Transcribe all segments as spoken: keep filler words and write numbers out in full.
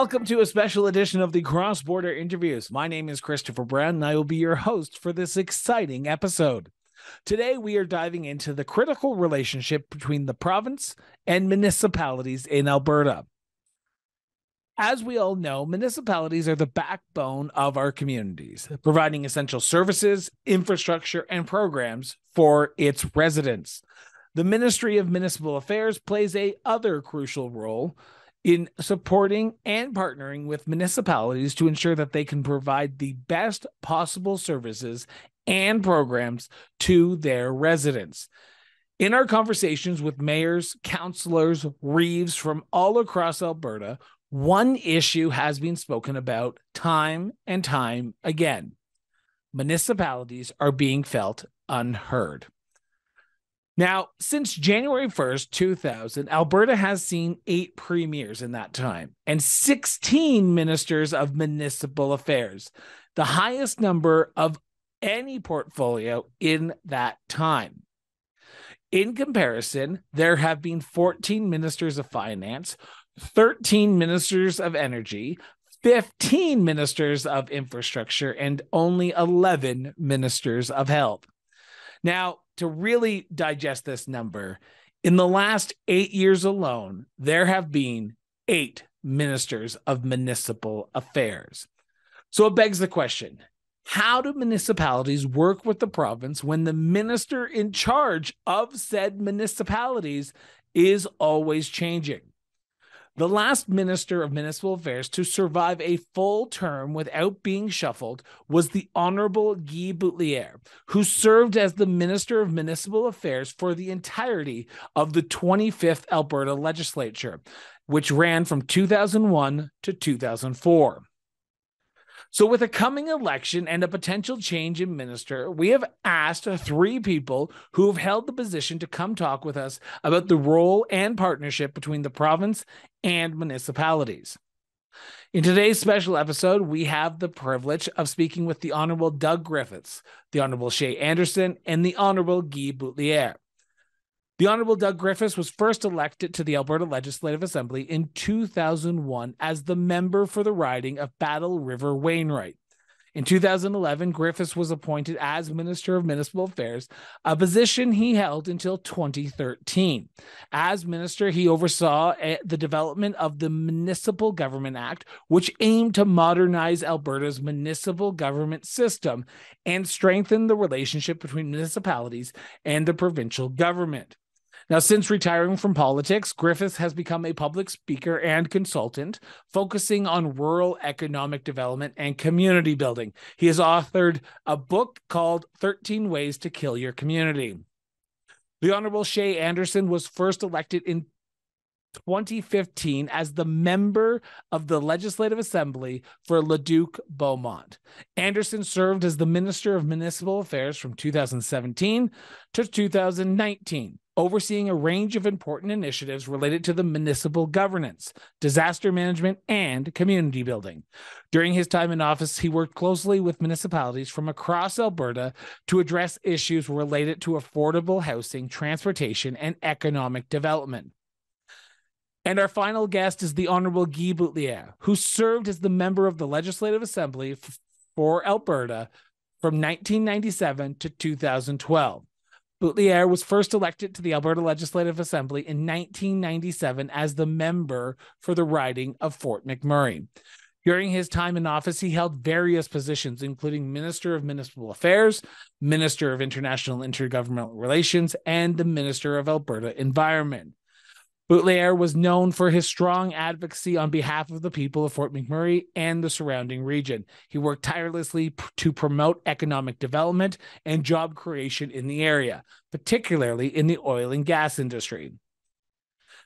Welcome to a special edition of the Cross Border Interviews. My name is Christopher Brown, and I will be your host for this exciting episode. Today, we are diving into the critical relationship between the province and municipalities in Alberta. As we all know, municipalities are the backbone of our communities, providing essential services, infrastructure, and programs for its residents. The Ministry of Municipal Affairs plays a other crucial role in supporting and partnering with municipalities to ensure that they can provide the best possible services and programs to their residents. In our conversations with mayors, councillors, Reeves from all across Alberta, one issue has been spoken about time and time again. Municipalities are being felt unheard. Now, since January first, two thousand, Alberta has seen eight premiers in that time and sixteen ministers of municipal affairs, the highest number of any portfolio in that time. In comparison, there have been fourteen ministers of finance, thirteen ministers of energy, fifteen ministers of infrastructure, and only eleven ministers of health. Now, to really digest this number, in the last eight years alone, there have been eight ministers of municipal affairs. So it begs the question, how do municipalities work with the province when the minister in charge of said municipalities is always changing? The last Minister of Municipal Affairs to survive a full term without being shuffled was the Honourable Guy Boutilier, who served as the Minister of Municipal Affairs for the entirety of the twenty-fifth Alberta Legislature, which ran from two thousand one to two thousand four. So with a coming election and a potential change in minister, we have asked three people who have held the position to come talk with us about the role and partnership between the province and municipalities. In today's special episode, we have the privilege of speaking with the Honourable Doug Griffiths, the Honourable Shaye Anderson, and the Honourable Guy Boutilier. The Honourable Doug Griffiths was first elected to the Alberta Legislative Assembly in two thousand one as the member for the riding of Battle River Wainwright. In two thousand eleven, Griffiths was appointed as Minister of Municipal Affairs, a position he held until twenty thirteen. As minister, he oversaw the development of the Municipal Government Act, which aimed to modernize Alberta's municipal government system and strengthen the relationship between municipalities and the provincial government. Now, since retiring from politics, Griffiths has become a public speaker and consultant, focusing on rural economic development and community building. He has authored a book called thirteen Ways to Kill Your Community. The Honourable Shaye Anderson was first elected in twenty fifteen as the member of the Legislative Assembly for Leduc-Beaumont. Anderson served as the Minister of Municipal Affairs from two thousand seventeen to two thousand nineteen. Overseeing a range of important initiatives related to the municipal governance, disaster management, and community building. During his time in office, he worked closely with municipalities from across Alberta to address issues related to affordable housing, transportation, and economic development. And our final guest is the Honourable Guy Boutilier, who served as the member of the Legislative Assembly for Alberta from nineteen ninety-seven to two thousand twelve. Boutilier was first elected to the Alberta Legislative Assembly in nineteen ninety-seven as the member for the riding of Fort McMurray. During his time in office, he held various positions, including Minister of Municipal Affairs, Minister of International Intergovernmental Relations, and the Minister of Alberta Environment. Boutilier was known for his strong advocacy on behalf of the people of Fort McMurray and the surrounding region. He worked tirelessly p- to promote economic development and job creation in the area, particularly in the oil and gas industry.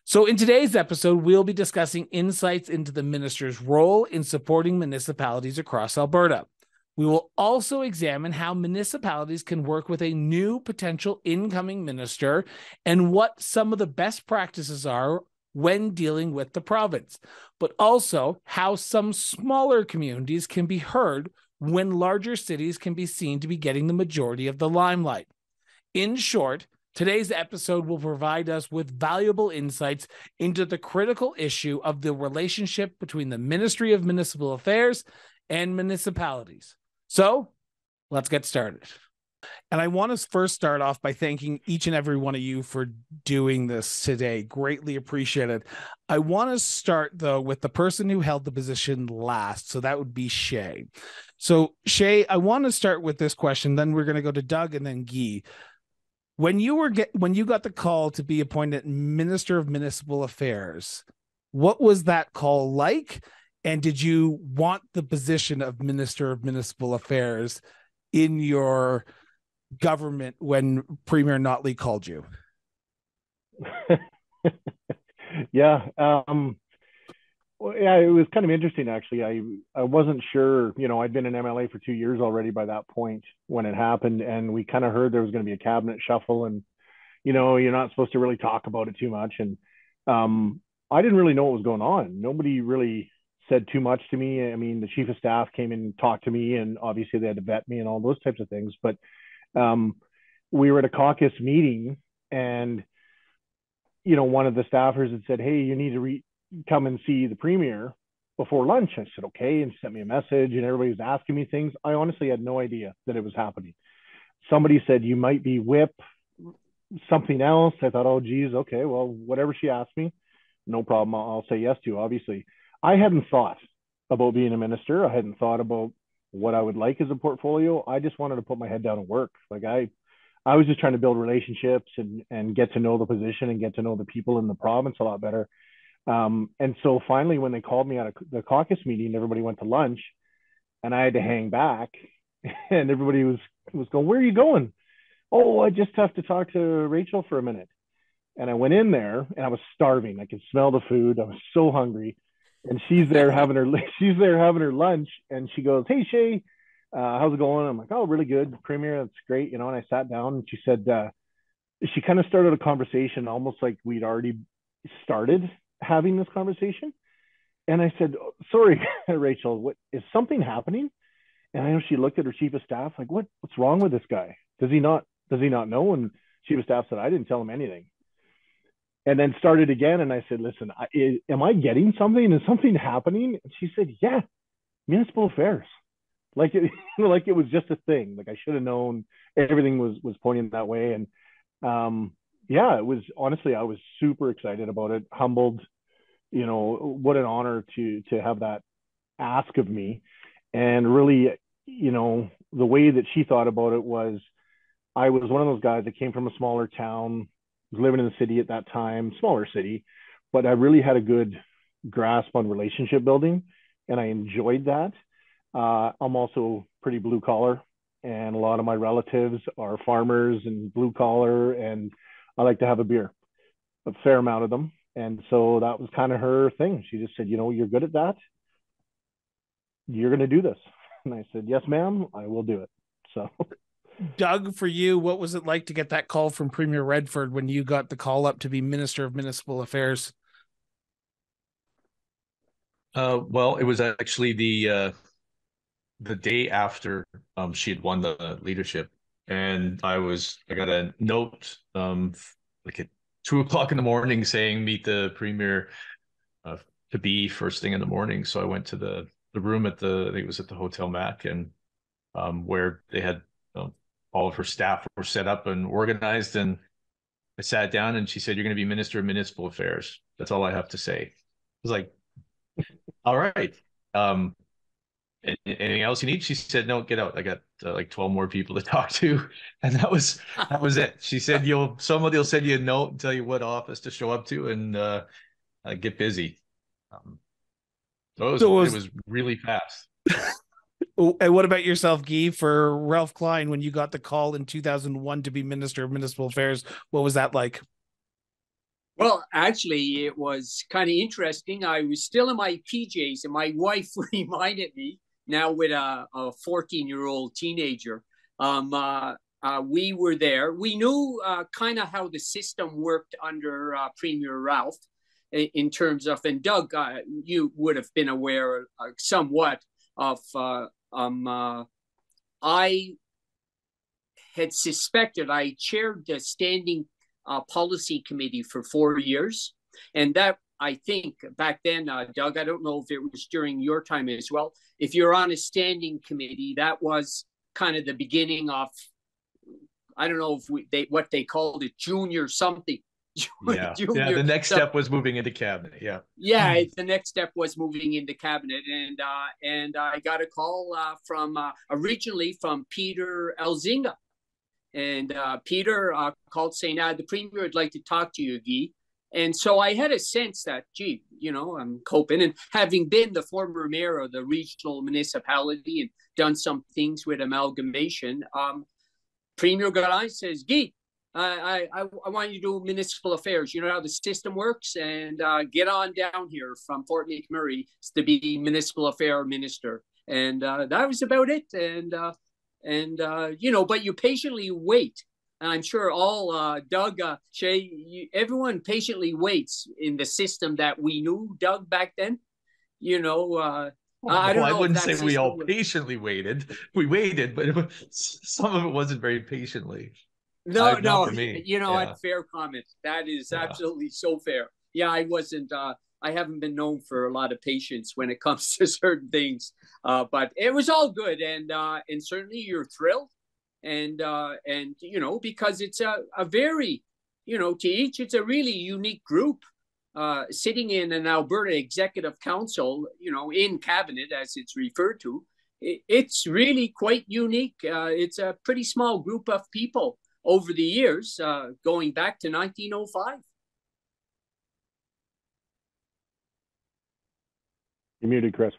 So in today's episode, we'll be discussing insights into the minister's role in supporting municipalities across Alberta. We will also examine how municipalities can work with a new potential incoming minister and what some of the best practices are when dealing with the province, but also how some smaller communities can be heard when larger cities can be seen to be getting the majority of the limelight. In short, Today's episode will provide us with valuable insights into the critical issue of the relationship between the Ministry of Municipal Affairs and municipalities. So let's get started. And I want to first start off by thanking each and every one of you for doing this today. Greatly appreciated. I want to start, though, with the person who held the position last. So that would be Shaye. So, Shaye, I want to start with this question. Then we're going to go to Doug and then Guy. When you were get, when you got the call to be appointed Minister of Municipal Affairs, what was that call like? And did you want the position of Minister of Municipal Affairs in your government when Premier Notley called you? yeah, um, well, yeah, it was kind of interesting, actually. I, I wasn't sure, you know, I'd been in M L A for two years already by that point when it happened, and we kind of heard there was going to be a cabinet shuffle and, you know, you're not supposed to really talk about it too much. And um, I didn't really know what was going on. Nobody really said too much to me. I mean, the chief of staff came and talked to me, and obviously they had to vet me and all those types of things. But um, we were at a caucus meeting, and you know, one of the staffers had said, "Hey, you need to re- come and see the Premier before lunch." I said, "Okay," and sent me a message. And everybody was asking me things. I honestly had no idea that it was happening. Somebody said you might be whip something else. I thought, "Oh, geez, okay, well, whatever she asked me, no problem. I'll, I'll say yes to." Obviously, I hadn't thought about being a minister. I hadn't thought about what I would like as a portfolio. I just wanted to put my head down and work. Like I, I was just trying to build relationships and, and get to know the position and get to know the people in the province a lot better. Um, and so finally, when they called me out of the caucus meeting, everybody went to lunch and I had to hang back, and everybody was, was going, "Where are you going?" "Oh, I just have to talk to Rachel for a minute." And I went in there and I was starving. I could smell the food. I was so hungry. And she's there having her she's there having her lunch, and she goes, "Hey, Shaye, uh, how's it going?" I'm like, "Oh, really good, Premier. That's great, you know." And I sat down, and she said, uh, she kind of started a conversation, almost like we'd already started having this conversation. And I said, "Oh, sorry, Rachel, what is something happening?" And I know she looked at her chief of staff like, "What? What's wrong with this guy? Does he not? Does he not know?" And chief of staff said, "I didn't tell him anything." And then started again. And I said, "Listen, I, is, am I getting something? Is something happening?" And she said, "Yeah, municipal affairs." Like it, like it was just a thing. Like I should have known everything was, was pointing that way. And um, yeah, it was honestly, I was super excited about it. Humbled, you know, what an honor to, to have that ask of me. And really, you know, the way that she thought about it was, I was one of those guys that came from a smaller town, living in the city at that time, smaller city, but I really had a good grasp on relationship building, and I enjoyed that. Uh, I'm also pretty blue collar, and a lot of my relatives are farmers and blue collar, and I like to have a beer, a fair amount of them. And so that was kind of her thing. She just said, "You know, you're good at that. You're going to do this." And I said, "Yes, ma'am, I will do it." So... Doug, for you, what was it like to get that call from Premier Redford when you got the call up to be Minister of Municipal Affairs? Uh, well, it was actually the uh, the day after um, she had won the leadership, and I was I got a note um, like at two o'clock in the morning saying meet the Premier uh, to be first thing in the morning. So I went to the the room at the I think it was at the Hotel Mac, and um, where they had um, all of her staff were set up and organized, and I sat down and she said, "You're going to be Minister of Municipal Affairs. That's all I have to say." I was like, "All right. Um, anything else you need?" She said, "No, get out. I got uh, like twelve more people to talk to." And that was, that was it. She said, you'll, somebody will send you a note and tell you what office to show up to, and uh, uh, get busy. Um, so it was, so it was, it was really fast. And what about yourself, Guy, for Ralph Klein, when you got the call in two thousand one to be Minister of Municipal Affairs? What was that like? Well, actually, it was kind of interesting. I was still in my P Js, and my wife reminded me, now with a fourteen-year-old teenager, um, uh, uh, we were there. We knew uh, kind of how the system worked under uh, Premier Ralph in, in terms of, and Doug, uh, you would have been aware uh, somewhat of... Uh, Um, uh, I had suspected, I chaired the standing uh, policy committee for four years. And that, I think back then, uh, Doug, I don't know if it was during your time as well, if you're on a standing committee, that was kind of the beginning of, I don't know if we, they, what they called it, junior something. Yeah. Junior, yeah, the next so, step was moving into cabinet. Yeah, yeah, the next step was moving into cabinet, and uh, and I got a call uh, from uh, originally from Peter Elzinga, and uh, Peter uh, called saying, "Ah, the Premier would like to talk to you, Guy." And so I had a sense that, gee, you know, I'm coping, and having been the former mayor of the regional municipality and done some things with amalgamation, um, Premier got on and says, "Guy, I, I, I want you to do municipal affairs. You know how the system works, and uh, get on down here from Fort McMurray to be municipal affairs minister." And uh, that was about it. And, uh, and uh, you know, but you patiently wait. And I'm sure all uh, Doug, uh, Shaye, you, everyone patiently waits in the system that we knew, Doug, back then, you know, uh, Well, I, I wouldn't say we all was... patiently waited. We waited, but it was, some of it wasn't very patiently. No, no, you know, yeah. Fair comment. That is yeah. absolutely so fair. Yeah, I wasn't, uh, I haven't been known for a lot of patience when it comes to certain things, uh, but it was all good. And uh, and certainly you're thrilled. And, uh, and you know, because it's a, a very, you know, to each, it's a really unique group. Uh, sitting in an Alberta Executive Council, you know, in cabinet, as it's referred to, it, it's really quite unique. Uh, it's a pretty small group of people over the years, uh, going back to nineteen oh five. You're muted, Chris.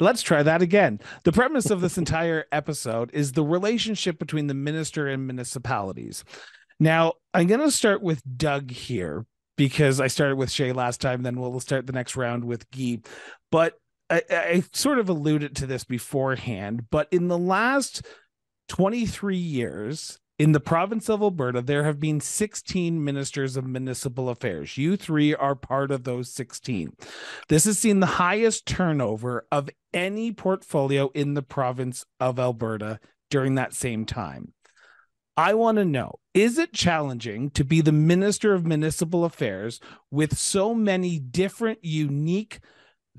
Let's try that again. The premise of this entire episode is the relationship between the minister and municipalities. Now, I'm going to start with Doug here, because I started with Shaye last time, then we'll start the next round with Guy. But I, I sort of alluded to this beforehand, but in the last twenty-three years in the province of Alberta, there have been sixteen ministers of municipal affairs. You three are part of those sixteen. This has seen the highest turnover of any portfolio in the province of Alberta during that same time. I want to know, is it challenging to be the Minister of Municipal Affairs with so many different unique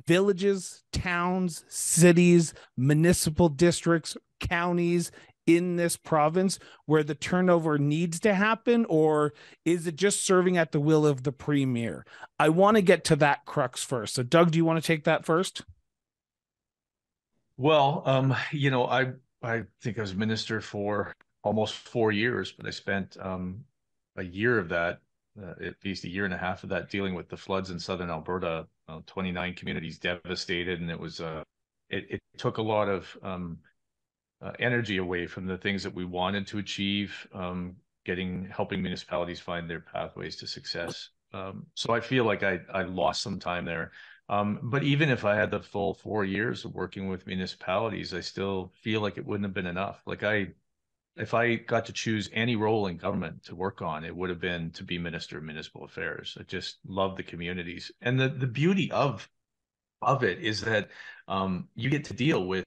villages, towns, cities, municipal districts, counties in this province where the turnover needs to happen? Or is it just serving at the will of the Premier? I want to get to that crux first. So, Doug, do you want to take that first? Well, um, you know, I, I think I was minister for almost four years, but I spent um, a year of that, uh, at least a year and a half of that, dealing with the floods in southern Alberta. Uh, twenty-nine communities devastated, and it was uh, it, it took a lot of um, uh, energy away from the things that we wanted to achieve, um, getting helping municipalities find their pathways to success. Um, so I feel like I, I lost some time there. Um, but even if I had the full four years of working with municipalities, I still feel like it wouldn't have been enough. Like I. If I got to choose any role in government to work on, it would have been to be Minister of Municipal Affairs. I just love the communities. And the, the beauty of, of it is that um, you get to deal with,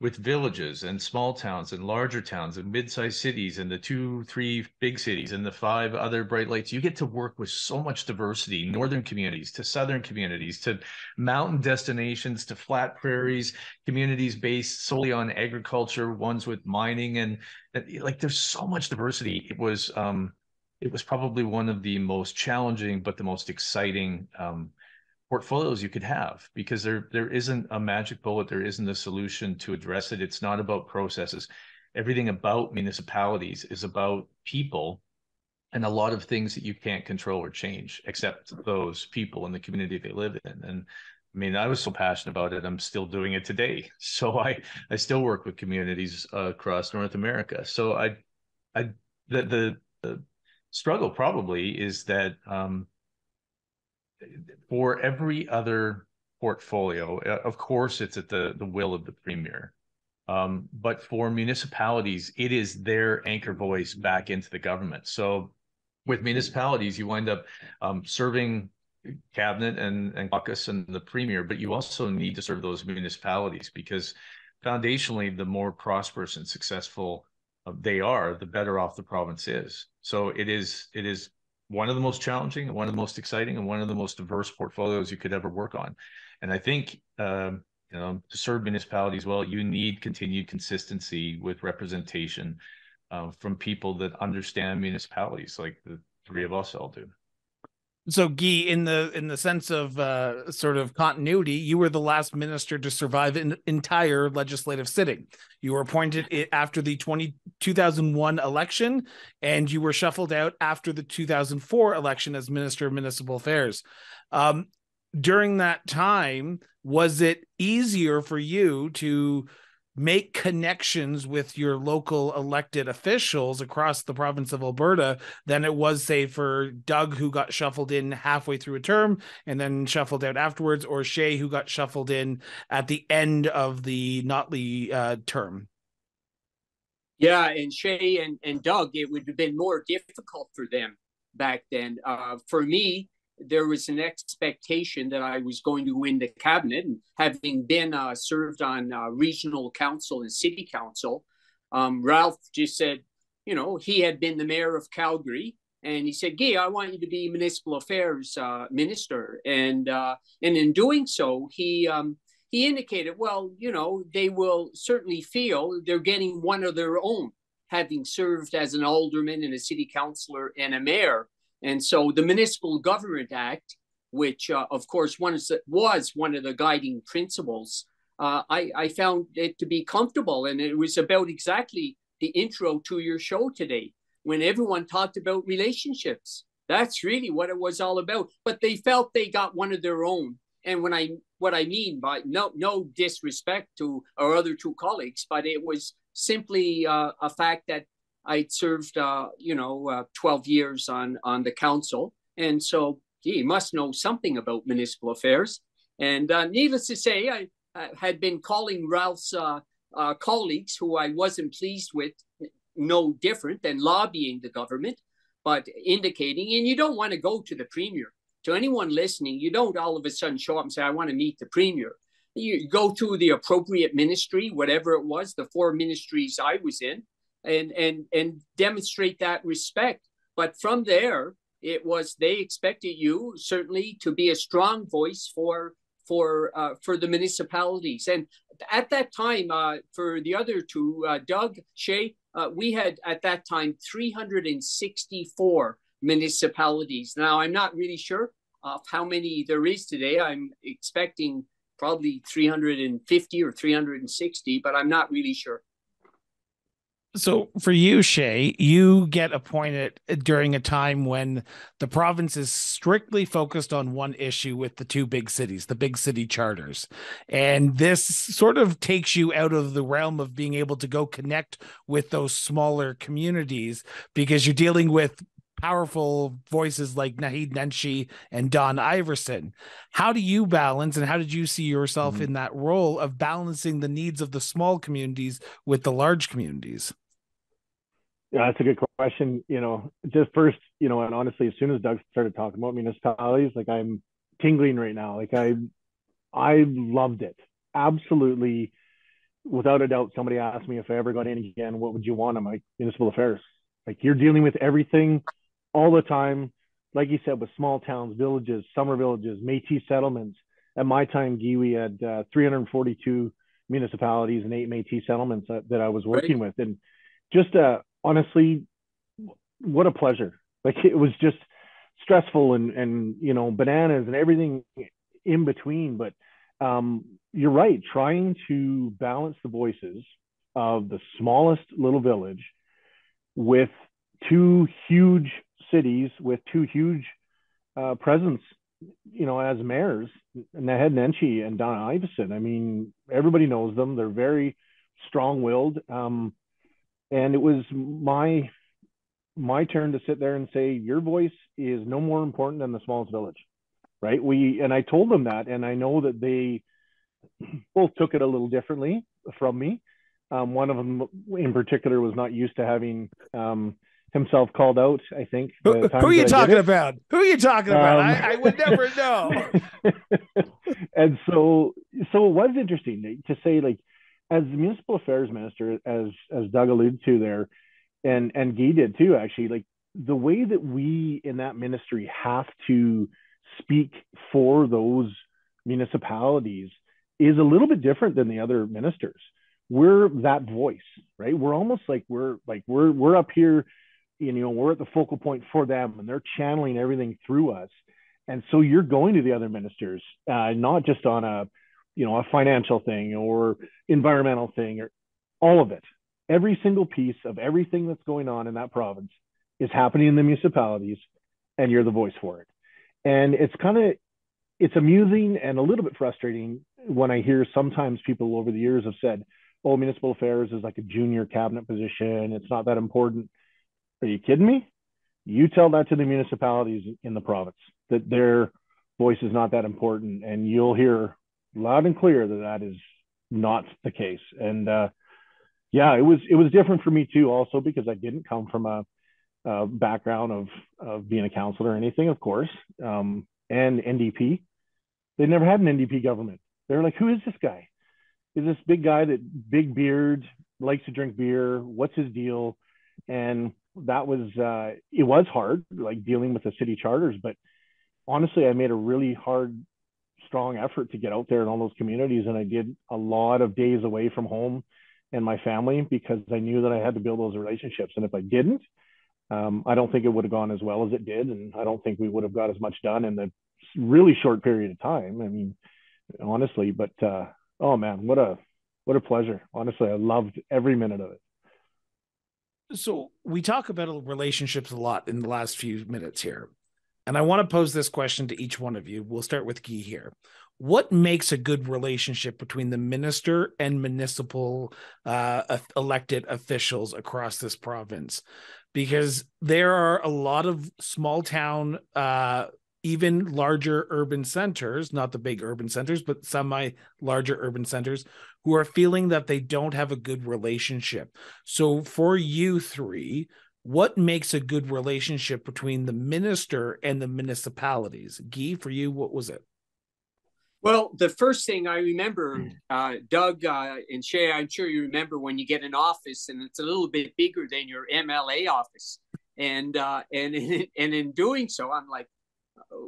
with villages and small towns and larger towns and mid-sized cities and the two, three big cities and the five other bright lights. You get to work with so much diversity, northern communities to southern communities to mountain destinations to flat prairies, communities based solely on agriculture, ones with mining, and like there's so much diversity. It was um, it was probably one of the most challenging but the most exciting um portfolios you could have, because there there isn't a magic bullet, there isn't a solution to address it. It's not about processes. Everything about municipalities is about people and a lot of things that you can't control or change except those people and the community they live in. And I mean, I was so passionate about it, I'm still doing it today. So I I still work with communities uh, across North America. So I I the the, the struggle probably is that um for every other portfolio, of course, it's at the, the will of the Premier. Um, but for municipalities, it is their anchor voice back into the government. So with municipalities, you wind up um, serving cabinet and, and caucus and the Premier, but you also need to serve those municipalities because foundationally, the more prosperous and successful they are, the better off the province is. So it is, it is one of the most challenging, and one of the most exciting, and one of the most diverse portfolios you could ever work on. And I think, um, you know, to serve municipalities well, you need continued consistency with representation uh, from people that understand municipalities, like the three of us all do. So, Guy, in the in the sense of uh, sort of continuity, you were the last minister to survive an entire legislative sitting. You were appointed after the two thousand one election, and you were shuffled out after the two thousand four election as Minister of Municipal Affairs. Um, during that time, was it easier for you to make connections with your local elected officials across the province of Alberta than it was, say, for Doug, who got shuffled in halfway through a term and then shuffled out afterwards, or Shaye, who got shuffled in at the end of the Notley uh, term? Yeah, and Shaye and, and Doug, it would have been more difficult for them back then. Uh, for me, there was an expectation that I was going to win the cabinet, and having been uh, served on uh, regional council and city council, um, Ralph just said, you know, he had been the mayor of Calgary, and he said, Guy, I want you to be municipal affairs uh, minister. And uh, and in doing so, he um, he indicated, well, you know, they will certainly feel they're getting one of their own, having served as an alderman and a city councillor and a mayor. And so the Municipal Government Act, which, uh, of course, one is, was one of the guiding principles, uh, I, I found it to be comfortable. And it was about exactly the intro to your show today, when everyone talked about relationships. That's really what it was all about. But they felt they got one of their own. And when I, what I mean by no, no disrespect to our other two colleagues, but it was simply uh, a fact that I'd served, uh, you know, uh, twelve years on, on the council. And so, gee, you must know something about municipal affairs. And uh, needless to say, I, I had been calling Ralph's uh, uh, colleagues, who I wasn't pleased with, no different than lobbying the government, but indicating, and you don't want to go to the Premier. To anyone listening, you don't all of a sudden show up and say, I want to meet the Premier. You go to the appropriate ministry, whatever it was, the four ministries I was in, and and and demonstrate that respect. But from there, it was they expected you certainly to be a strong voice for for uh, for the municipalities. And at that time, uh, for the other two, uh, Doug, Shaye, uh, we had at that time three hundred sixty-four municipalities. Now, I'm not really sure of how many there is today. I'm expecting probably three hundred fifty or three hundred sixty, but I'm not really sure. So for you, Shaye, you get appointed during a time when the province is strictly focused on one issue with the two big cities, the big city charters. And this sort of takes you out of the realm of being able to go connect with those smaller communities, because you're dealing with powerful voices like Naheed Nenshi and Don Iveson. How do you balance, and how did you see yourself mm-hmm. in that role of balancing the needs of the small communities with the large communities? Yeah, that's a good question. You know, just first, you know, and honestly, as soon as Doug started talking about municipalities, like I'm tingling right now. Like I, I loved it. Absolutely. Without a doubt, somebody asked me if I ever got in again, what would you want? I'm like, municipal affairs. Like you're dealing with everything all the time, like you said, with small towns, villages, summer villages, Métis settlements. At my time, Guy, we had uh, three hundred forty-two municipalities and eight Métis settlements that, that I was working right. with. And just uh, honestly, what a pleasure. Like it was just stressful and, and you know, bananas and everything in between. But um, you're right, trying to balance the voices of the smallest little village with two huge cities, with two huge uh, presence, you know, as mayors, Naheed Nenshi and Don Iveson. I mean, everybody knows them. They're very strong-willed. Um, and it was my my turn to sit there and say, your voice is no more important than the smallest village, right? We and I told them that, and I know that they both took it a little differently from me. Um, one of them in particular was not used to having um, himself called out, I think. Who, who are you talking about? Who are you talking about? Um, I, I would never know. And so, so it was interesting to say, like, as the Municipal Affairs Minister, as as Doug alluded to there, and and Guy did too, actually, like the way that we in that ministry have to speak for those municipalities is a little bit different than the other ministers. We're that voice, right? We're almost like we're like we're we're up here, you know, we're at the focal point for them, and they're channeling everything through us. And so you're going to the other ministers, uh, not just on a, you know, a financial thing or environmental thing or all of it. Every single piece of everything that's going on in that province is happening in the municipalities, and you're the voice for it. And it's kind of, it's amusing and a little bit frustrating when I hear sometimes people over the years have said, oh, municipal affairs is like a junior cabinet position. It's not that important. Are you kidding me? You tell that to the municipalities in the province that their voice is not that important, and you'll hear loud and clear that that is not the case. And uh, yeah, it was it was different for me too, also because I didn't come from a, a background of of being a councillor or anything, of course, um, and N D P. They never had an N D P government. They're like, who is this guy? Is this big guy that big beard likes to drink beer? What's his deal? And that was, uh, it was hard, like dealing with the city charters, but honestly, I made a really hard, strong effort to get out there in all those communities. And I did a lot of days away from home and my family because I knew that I had to build those relationships. And if I didn't, um, I don't think it would have gone as well as it did. And I don't think we would have got as much done in the really short period of time. I mean, honestly, but, uh, oh man, what a, what a pleasure. Honestly, I loved every minute of it. So we talk about relationships a lot in the last few minutes here. And I want to pose this question to each one of you. We'll start with Guy here. What makes a good relationship between the minister and municipal uh, elected officials across this province? Because there are a lot of small town, uh, even larger urban centers, not the big urban centers, but semi-larger urban centers, who are feeling that they don't have a good relationship. So for you three, what makes a good relationship between the minister and the municipalities? Guy, for you, what was it? Well, the first thing I remember, mm. uh, Doug uh, and Shaye, I'm sure you remember when you get an office and it's a little bit bigger than your M L A office. And, uh, and, in, and in doing so, I'm like,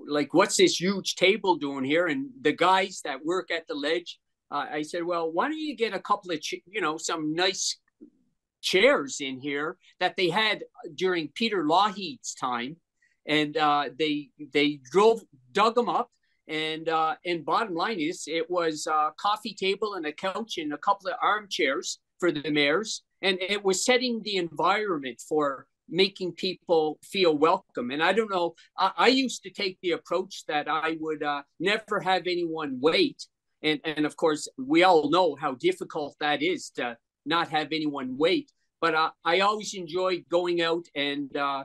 like, what's this huge table doing here? And the guys that work at the ledge, uh, I said, well, why don't you get a couple of, you know, some nice chairs in here that they had during Peter Lougheed's time. And uh, they they drove, dug them up. And, uh, and bottom line is, it was a coffee table and a couch and a couple of armchairs for the mayors. And it was setting the environment for making people feel welcome. And I don't know, I, I used to take the approach that I would uh, never have anyone wait. And, and of course, we all know how difficult that is to not have anyone wait. But uh, I always enjoyed going out and uh,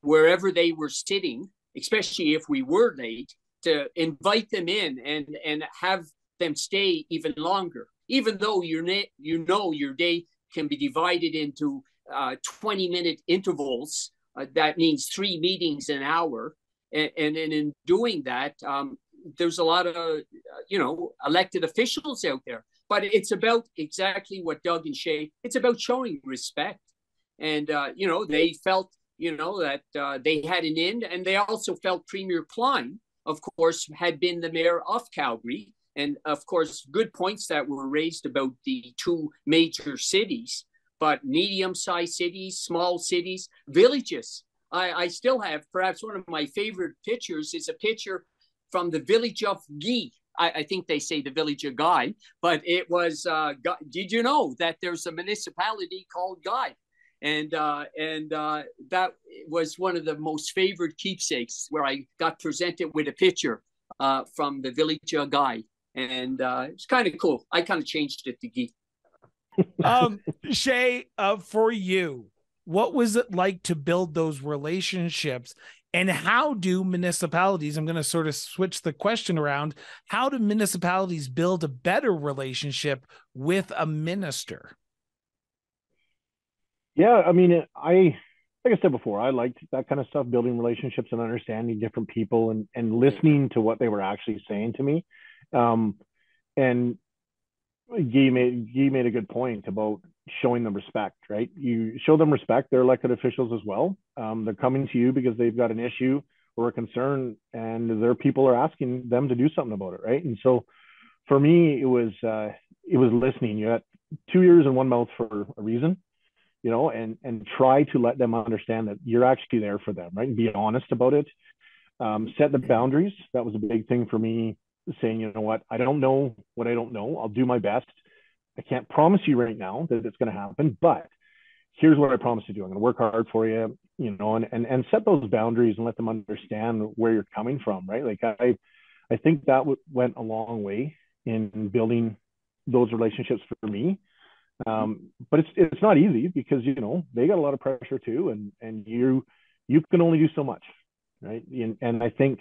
wherever they were sitting, especially if we were late, to invite them in and, and have them stay even longer, even though you're na- you know your day can be divided into Uh, twenty minute intervals. Uh, that means three meetings an hour. And, and, and in doing that, um, there's a lot of, uh, you know, elected officials out there, but it's about exactly what Doug and Shaye, it's about showing respect. And, uh, you know, they felt, you know, that uh, they had an in, and they also felt Premier Klein, of course, had been the mayor of Calgary. And of course, good points that were raised about the two major cities. But medium-sized cities, small cities, villages. I, I still have, perhaps one of my favorite pictures is a picture from the village of Guy. I, I think they say the village of Guy, but it was, uh, Guy, did you know that there's a municipality called Guy? And, uh, and uh, that was one of the most favorite keepsakes where I got presented with a picture uh, from the village of Guy. And uh, it's kind of cool. I kind of changed it to Guy. um, Shaye, uh, for you, what was it like to build those relationships, and how do municipalities, I'm going to sort of switch the question around, how do municipalities build a better relationship with a minister? Yeah, I mean, I, like I said before, I liked that kind of stuff, building relationships and understanding different people and, and listening to what they were actually saying to me. Um, and Guy made, Guy made a good point about showing them respect, right? You show them respect, they're elected officials as well. Um, they're coming to you because they've got an issue or a concern, and their people are asking them to do something about it, right? And so for me, it was uh, it was listening. You got two ears and one mouth for a reason, you know, and, and try to let them understand that you're actually there for them, right? And be honest about it. Um, set the boundaries. That was a big thing for me, saying, you know what, I don't know what I don't know. I'll do my best. I can't promise you right now that it's going to happen, but here's what I promise to do. I'm going to work hard for you, you know, and, and, and set those boundaries and let them understand where you're coming from, right? Like I, I think that w- went a long way in building those relationships for me. Um, but it's, it's not easy because, you know, they got a lot of pressure too. And, and you, you can only do so much, right? And, and I think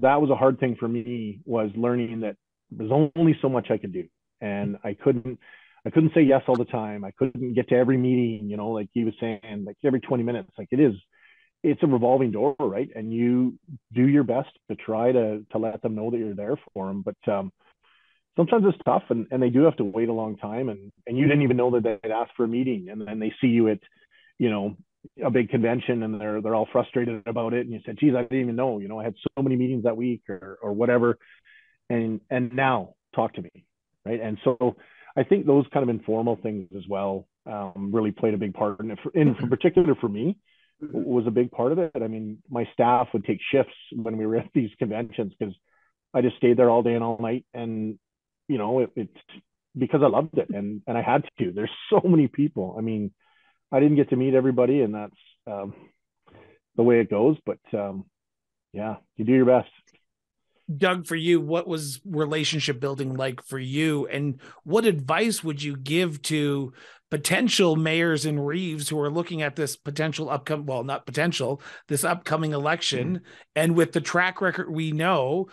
that was a hard thing for me, was learning that there's only so much I could do. And I couldn't, I couldn't say yes all the time. I couldn't get to every meeting, you know, like he was saying, like every twenty minutes, like it is, it's a revolving door, right? And you do your best to try to to let them know that you're there for them. But um, sometimes it's tough, and, and they do have to wait a long time. And, and you didn't even know that they'd asked for a meeting, and then they see you at, you know, a big convention, and they're they're all frustrated about it. And you said, geez, I didn't even know, you know, I had so many meetings that week or or whatever. And and now talk to me, right? And so I think those kind of informal things as well um, really played a big part. And in particular for me, was a big part of it. I mean, my staff would take shifts when we were at these conventions, because I just stayed there all day and all night. And, you know, it, it because I loved it and, and I had to. There's so many people. I mean, I didn't get to meet everybody, and that's um, the way it goes. But um, yeah, you do your best. Doug, for you, what was relationship building like for you? And what advice would you give to potential mayors in Reeves who are looking at this potential upcoming, well, not potential, this upcoming election, mm-hmm. and with the track record we know,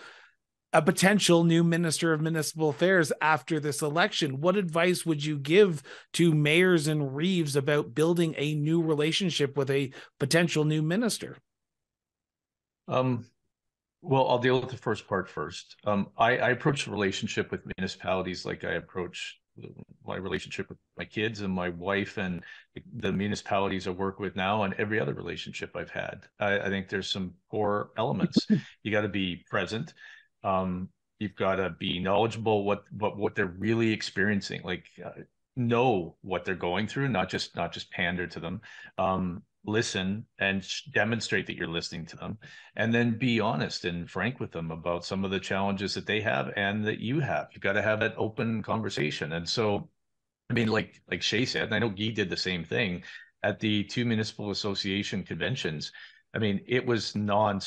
a potential new Minister of Municipal Affairs after this election? What advice would you give to mayors in Reeves about building a new relationship with a potential new minister? Um. Well, I'll deal with the first part first. Um, I, I approach the relationship with municipalities like I approach my relationship with my kids and my wife and the municipalities I work with now, and every other relationship I've had. I, I think there's some core elements. You got to be present. Um, you've got to be knowledgeable what what what they're really experiencing. Like uh, know what they're going through, not just not just pander to them. Um, listen and demonstrate that you're listening to them, and then be honest and frank with them about some of the challenges that they have and that you have. You've got to have that open conversation. And so, I mean, like, like Shaye said, and I know Guy did the same thing at the two municipal association conventions. I mean, it was non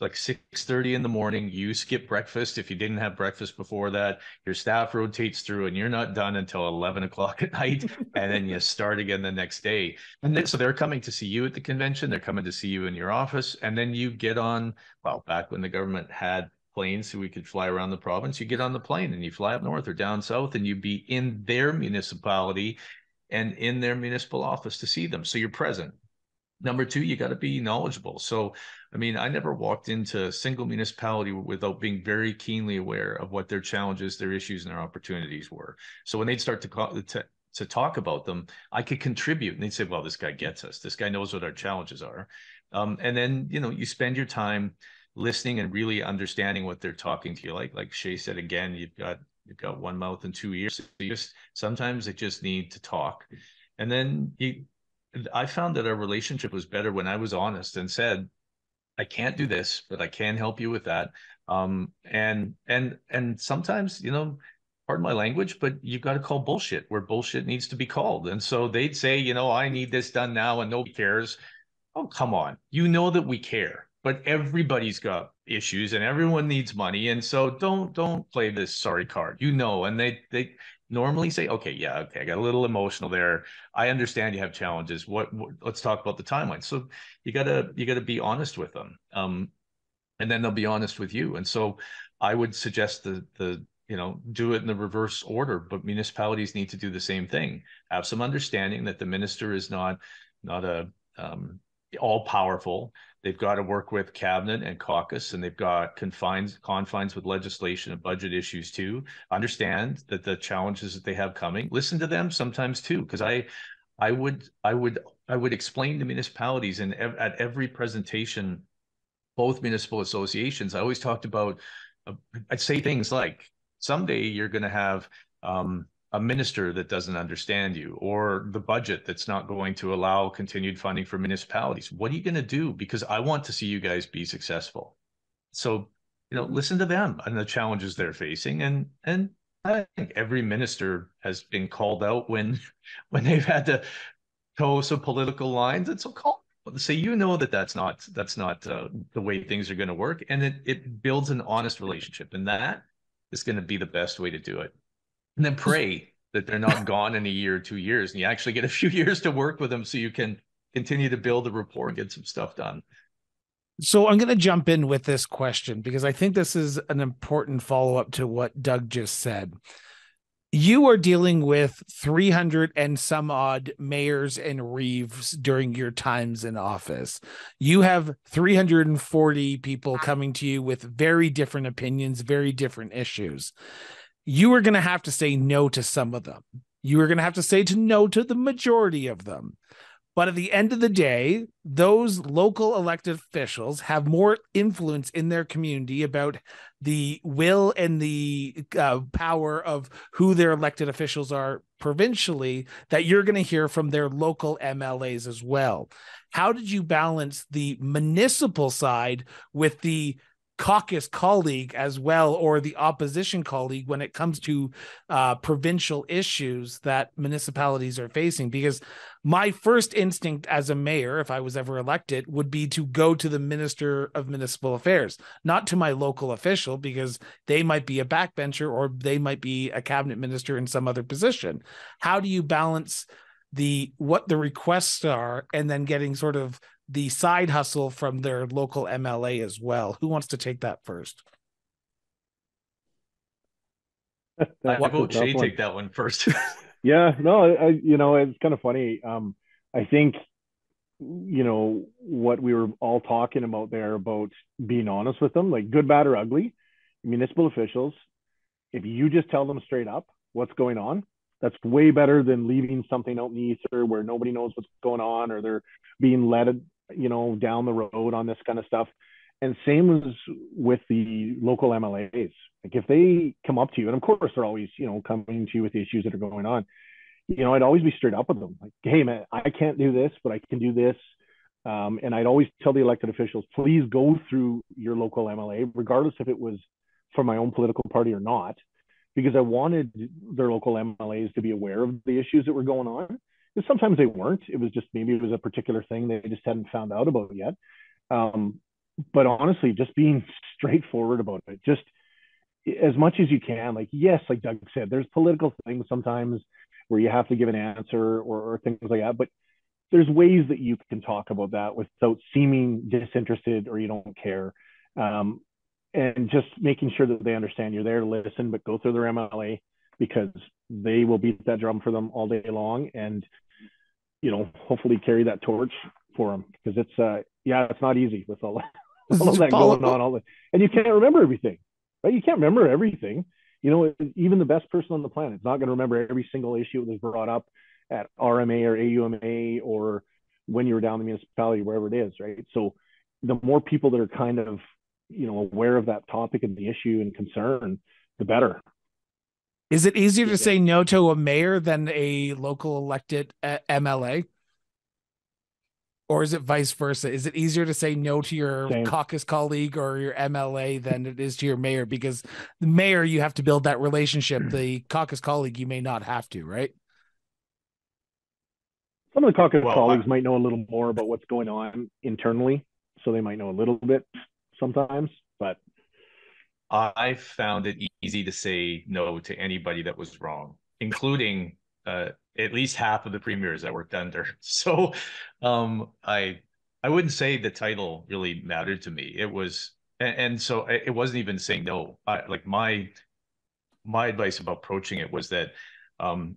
like six thirty in the morning. You skip breakfast if you didn't have breakfast before that. Your staff rotates through, and you're not done until eleven o'clock at night, and then you start again the next day. And then, so they're coming to see you at the convention. They're coming to see you in your office, and then you get on. Well, back when the government had planes, so we could fly around the province, you get on the plane and you fly up north or down south, and you be in their municipality and in their municipal office to see them. So you're present. Number two, you got to be knowledgeable. So, I mean, I never walked into a single municipality without being very keenly aware of what their challenges, their issues, and their opportunities were. So when they'd start to call, to, to talk about them, I could contribute. And they'd say, well, this guy gets us. This guy knows what our challenges are. Um, and then, you know, you spend your time listening and really understanding what they're talking to you. Like, like Shaye said, again, you've got, you've got one mouth and two ears. You just, sometimes they just need to talk. And then you... I found that our relationship was better when I was honest and said, I can't do this, but I can help you with that. Um, and, and, and sometimes, you know, pardon my language, but you've got to call bullshit where bullshit needs to be called. And so they'd say, you know, I need this done now and nobody cares. Oh, come on. You know that we care, but everybody's got issues and everyone needs money. And so don't, don't play this sorry card, you know, and they, they, normally say, okay, yeah, okay, I got a little emotional there. I understand you have challenges. What, what let's talk about the timeline. So you gotta you gotta be honest with them, um, and then they'll be honest with you. And so I would suggest the the you know do it in the reverse order, but municipalities need to do the same thing. Have some understanding that the minister is not not a um, all powerful. They've got to work with cabinet and caucus, and they've got confines, confines with legislation and budget issues too. Understand that the challenges that they have coming. Listen to them sometimes too, because I, I would, I would, I would explain to municipalities, and ev- at every presentation, both municipal associations, I always talked about. Uh, I'd say things like, someday you're going to have. Um, a minister that doesn't understand you, or the budget that's not going to allow continued funding for municipalities. What are you going to do? Because I want to see you guys be successful. So, you know, listen to them and the challenges they're facing. And and I think every minister has been called out when when they've had to toe some political lines. And so call them and say, you know, that that's not that's not uh, the way things are going to work. And it it builds an honest relationship, and that is going to be the best way to do it. And then pray that they're not gone in a year or two years, and you actually get a few years to work with them so you can continue to build the rapport and get some stuff done. So I'm going to jump in with this question, because I think this is an important follow-up to what Doug just said. You are dealing with three hundred and some odd mayors and Reeves during your times in office. You have three hundred forty people coming to you with very different opinions, very different issues. You are going to have to say no to some of them. You are going to have to say to no to the majority of them. But at the end of the day, those local elected officials have more influence in their community about the will and the uh, power of who their elected officials are provincially, that you're going to hear from their local M L As as well. How did you balance the municipal side with the caucus colleague as well, or the opposition colleague, when it comes to uh, provincial issues that municipalities are facing? Because my first instinct as a mayor, if I was ever elected, would be to go to the Minister of Municipal Affairs, not to my local official, because they might be a backbencher or they might be a cabinet minister in some other position. How do you balance the what the requests are and then getting sort of the side hustle from their local M L A as well? Who wants to take that first? I vote Shaye take that one first. Yeah, no, I, you know, it's kind of funny. Um, I think, you know, what we were all talking about there about being honest with them, like good, bad, or ugly, municipal officials, if you just tell them straight up what's going on, that's way better than leaving something out in the ether where nobody knows what's going on, or they're being led, you know, down the road on this kind of stuff. And same as with the local M L As. Like if they come up to you, and of course they're always, you know, coming to you with issues that are going on, you know, I'd always be straight up with them. Like, hey man, I can't do this, but I can do this. Um, and I'd always tell the elected officials, please go through your local M L A, regardless if it was for my own political party or not, because I wanted their local M L As to be aware of the issues that were going on. And sometimes they weren't. It was just, maybe it was a particular thing they just hadn't found out about yet. Um, but honestly, just being straightforward about it, just as much as you can. Like, yes, like Doug said, there's political things sometimes where you have to give an answer, or, or things like that. But there's ways that you can talk about that without seeming disinterested or you don't care. Um, and just making sure that they understand you're there to listen, but go through their M L A, because they will beat that drum for them all day long. And, you know, hopefully carry that torch for them, because it's, uh, yeah, it's not easy with all, all of that going on. All the, and you can't remember everything, right? You can't remember everything. You know, even the best person on the planet is not going to remember every single issue that was brought up at R M A or A U M A, or when you were down in the municipality, wherever it is, right? So the more people that are kind of, you know, aware of that topic and the issue and concern, the better. Is it easier to say no to a mayor than a local elected M L A? Or is it vice versa? Is it easier to say no to your Same. caucus colleague or your M L A than it is to your mayor? Because the mayor, you have to build that relationship. The caucus colleague, you may not have to, right? Some of the caucus well, colleagues I... might know a little more about what's going on internally, so they might know a little bit sometimes, but... I found it easy to say no to anybody that was wrong, including uh, at least half of the premiers I worked under. So um, I I wouldn't say the title really mattered to me. It was, and, and so it wasn't even saying no. I, like my my advice about approaching it was that um,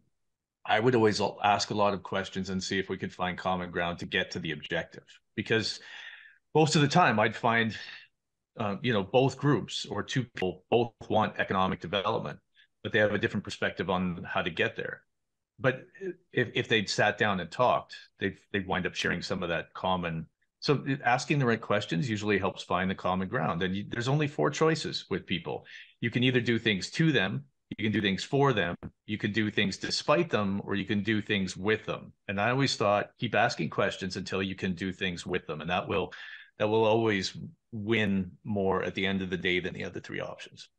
I would always ask a lot of questions and see if we could find common ground to get to the objective. Because most of the time I'd find, um, you know, both groups or two people both want economic development, but they have a different perspective on how to get there. But if, if they'd sat down and talked, they'd, they'd wind up sharing some of that common. So asking the right questions usually helps find the common ground. And you, there's only four choices with people. You can either do things to them, you can do things for them, you can do things despite them, or you can do things with them. And I always thought, keep asking questions until you can do things with them. And that will, that will always win more at the end of the day than the other three options.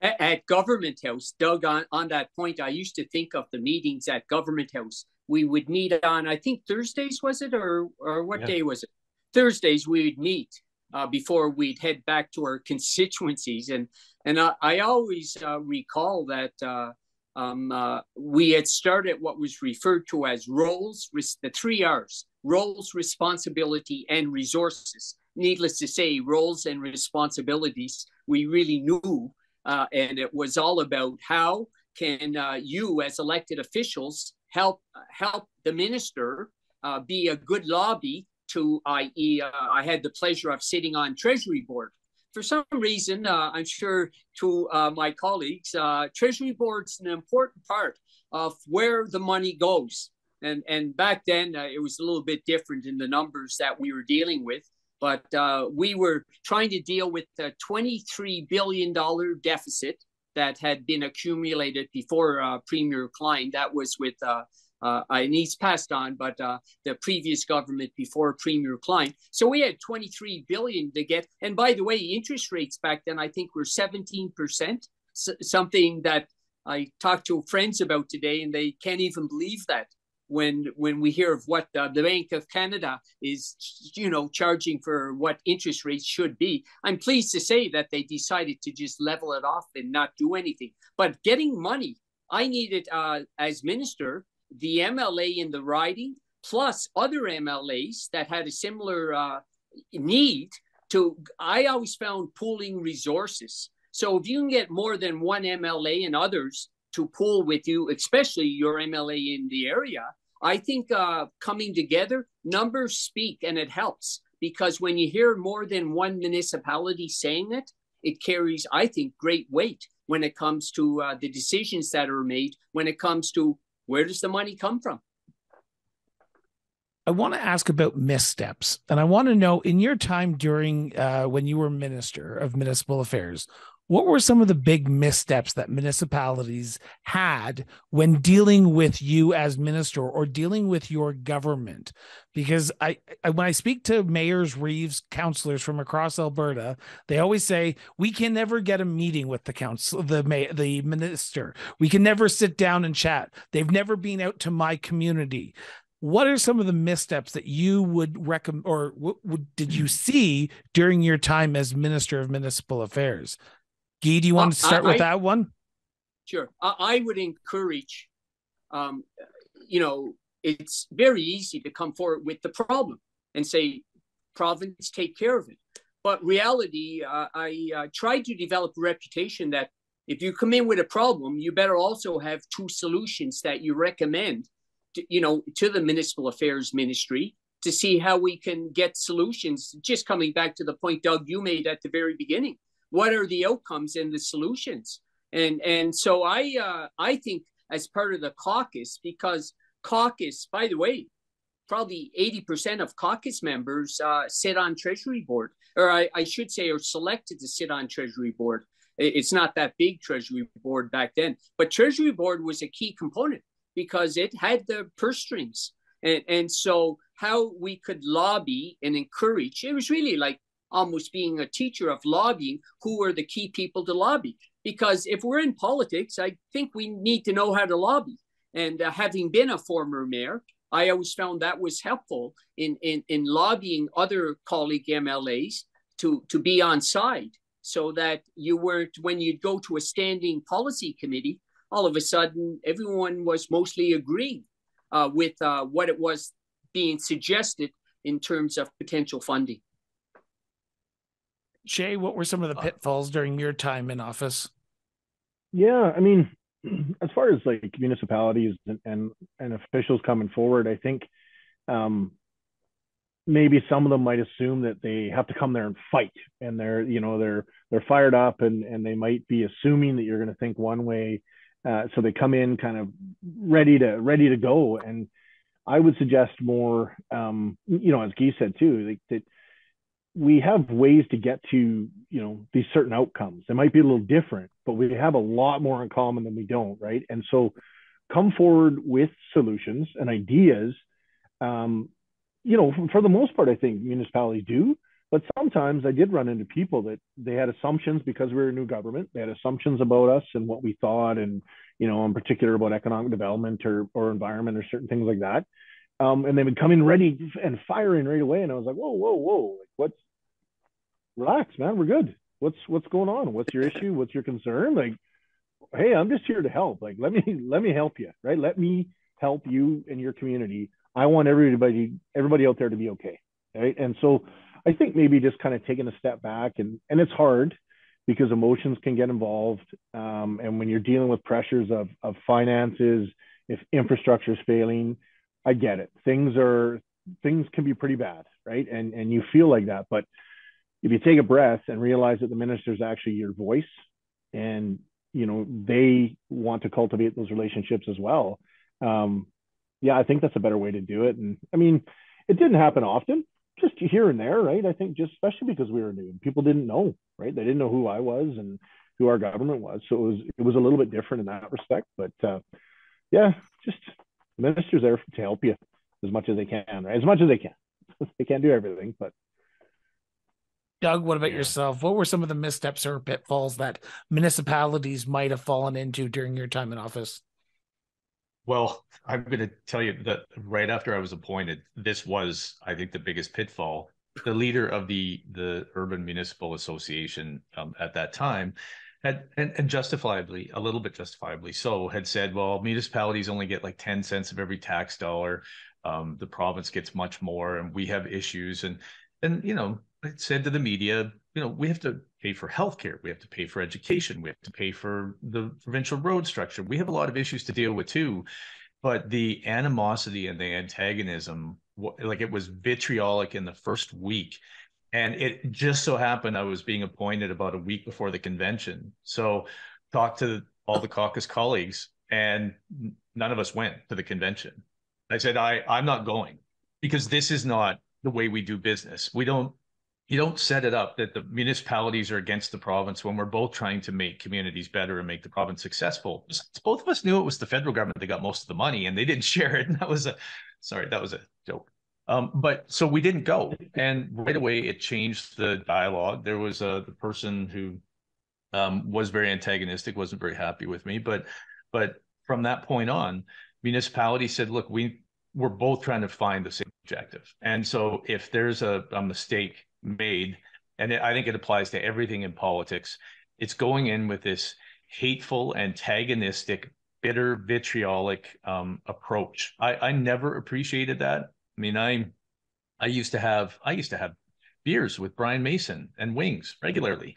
At Government House, Doug, on, on that point, I used to think of the meetings at Government House. We would meet on, I think Thursdays, was it? Or, or what yeah. day was it? Thursdays we would meet uh, before we'd head back to our constituencies. And, and I, I always uh, recall that uh, um, uh, we had started what was referred to as roles, the three R's, roles, responsibility, and resources. Needless to say, roles and responsibilities, we really knew. Uh, and it was all about how can uh, you, as elected officials, help help the minister uh, be a good lobby to, that is, uh, I had the pleasure of sitting on Treasury Board. For some reason, uh, I'm sure to uh, my colleagues, uh, Treasury Board's an important part of where the money goes. And, and back then, uh, it was a little bit different in the numbers that we were dealing with. But uh, we were trying to deal with the twenty-three billion dollars deficit that had been accumulated before uh, Premier Klein. That was with, uh, uh, and he's passed on, but uh, the previous government before Premier Klein. So we had twenty-three billion dollars to get. And by the way, interest rates back then, I think were seventeen percent, something that I talked to friends about today, and they can't even believe that. When when we hear of what uh, the Bank of Canada is, you know, charging for what interest rates should be, I'm pleased to say that they decided to just level it off and not do anything. But getting money, I needed, uh, as minister, the M L A in the riding, plus other M L As that had a similar uh, need to, I always found pooling resources. So if you can get more than one M L A and others to pool with you, especially your M L A in the area, I think uh, coming together, numbers speak, and it helps, because when you hear more than one municipality saying it, it carries, I think, great weight when it comes to uh, the decisions that are made, when it comes to where does the money come from? I want to ask about missteps. And I want to know, in your time during uh, when you were Minister of Municipal Affairs, what were some of the big missteps that municipalities had when dealing with you as minister or dealing with your government? Because I, I when I speak to mayors, Reeves, councillors from across Alberta, they always say, we can never get a meeting with the council, the mayor, the minister. We can never sit down and chat. They've never been out to my community. What are some of the missteps that you would recommend, or w w did you see during your time as Minister of Municipal Affairs? Guy, do you want to start uh, I, with that one? Sure. I, I would encourage, um, you know, it's very easy to come forward with the problem and say, province, take care of it. But reality, uh, I uh, tried to develop a reputation that if you come in with a problem, you better also have two solutions that you recommend, to, you know, to the Municipal Affairs Ministry to see how we can get solutions. Just coming back to the point, Doug, you made at the very beginning. What are the outcomes and the solutions? And and so I uh, I think as part of the caucus, because caucus, by the way, probably eighty percent of caucus members uh, sit on Treasury Board, or I, I should say are selected to sit on Treasury Board. It's not that big Treasury Board back then, but Treasury Board was a key component because it had the purse strings. And, and so how we could lobby and encourage, it was really like, almost being a teacher of lobbying, who are the key people to lobby? Because if we're in politics, I think we need to know how to lobby. And uh, having been a former mayor, I always found that was helpful in, in, in lobbying other colleague M L As to, to be on side so that you weren't, when you'd go to a standing policy committee, all of a sudden, everyone was mostly agreeing uh, with uh, what it was being suggested in terms of potential funding. Shaye, what were some of the pitfalls during your time in office? Yeah, I mean, as far as like municipalities and and, and officials coming forward, I think um, maybe some of them might assume that they have to come there and fight, and they're, you know, they're they're fired up, and and they might be assuming that you're going to think one way, uh, so they come in kind of ready to ready to go. And I would suggest more, um, you know, as Guy said too, like, that we have ways to get to, you know, these certain outcomes. They might be a little different, but we have a lot more in common than we don't, right? And so, come forward with solutions and ideas. Um, you know, for the most part, I think municipalities do, but sometimes I did run into people that they had assumptions because we were a new government. They had assumptions about us and what we thought, and, you know, in particular about economic development or, or environment or certain things like that. Um, and they would come in ready and firing right away. And I was like, whoa, whoa, whoa, like, what's, relax, man, we're good. What's, what's going on? What's your issue? What's your concern? Like, hey, I'm just here to help. Like, let me, let me help you, right? Let me help you and your community. I want everybody, everybody out there to be okay, right? And so I think maybe just kind of taking a step back, and, and it's hard because emotions can get involved. Um, and when you're dealing with pressures of, of finances, if infrastructure is failing, I get it. Things are, things can be pretty bad, right? And, and you feel like that, but if you take a breath and realize that the minister is actually your voice, and, you know, they want to cultivate those relationships as well. Um, yeah, I think that's a better way to do it. And I mean, it didn't happen often, just here and there, right? I think just especially because we were new and people didn't know, right? They didn't know who I was and who our government was. So it was, it was a little bit different in that respect, but uh, yeah, just the minister's there to help you as much as they can, right? As much as they can. They can't do everything, but. Doug, what about yeah. yourself? What were some of the missteps or pitfalls that municipalities might have fallen into during your time in office? Well, I'm going to tell you that right after I was appointed, this was, I think, the biggest pitfall. The leader of the the Urban Municipal Association um, at that time had, and, and justifiably, a little bit justifiably so, had said, well, municipalities only get like ten cents of every tax dollar. Um, the province gets much more, and we have issues. And, and you know, it said to the media, you know, we have to pay for healthcare, we have to pay for education, we have to pay for the provincial road structure. We have a lot of issues to deal with too. But the animosity and the antagonism, like, it was vitriolic in the first week. And it just so happened I was being appointed about a week before the convention. So talked to all the caucus colleagues, and none of us went to the convention. I said, I, I'm not going, because this is not the way we do business. We don't, You don't set it up that the municipalities are against the province when we're both trying to make communities better and make the province successful. Both of us knew it was the federal government that got most of the money, and they didn't share it. And that was a, sorry, that was a joke. Um, but so we didn't go. And right away, it changed the dialogue. There was a the person who um, was very antagonistic, wasn't very happy with me. But but from that point on, municipalities said, look, we, we're both trying to find the same objective. And so if there's a, a mistake made, and I think it applies to everything in politics, it's going in with this hateful, antagonistic, bitter, vitriolic um, approach. I, I never appreciated that. I mean, I I used to have I used to have beers with Brian Mason and Wings regularly.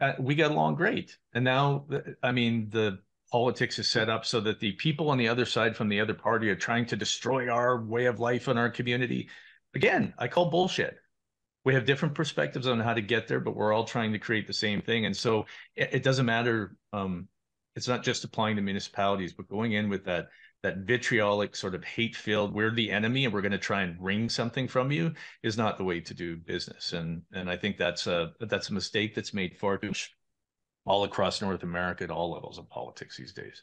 Uh, we got along great, and now I mean the politics is set up so that the people on the other side from the other party are trying to destroy our way of life in our community. Again, I call bullshit. We have different perspectives on how to get there, but we're all trying to create the same thing. And so it, it doesn't matter. Um, it's not just applying to municipalities, but going in with that that vitriolic sort of hate-filled, we're the enemy and we're going to try and wring something from you, is not the way to do business. And and I think that's a that's a mistake that's made far too much all across North America at all levels of politics these days.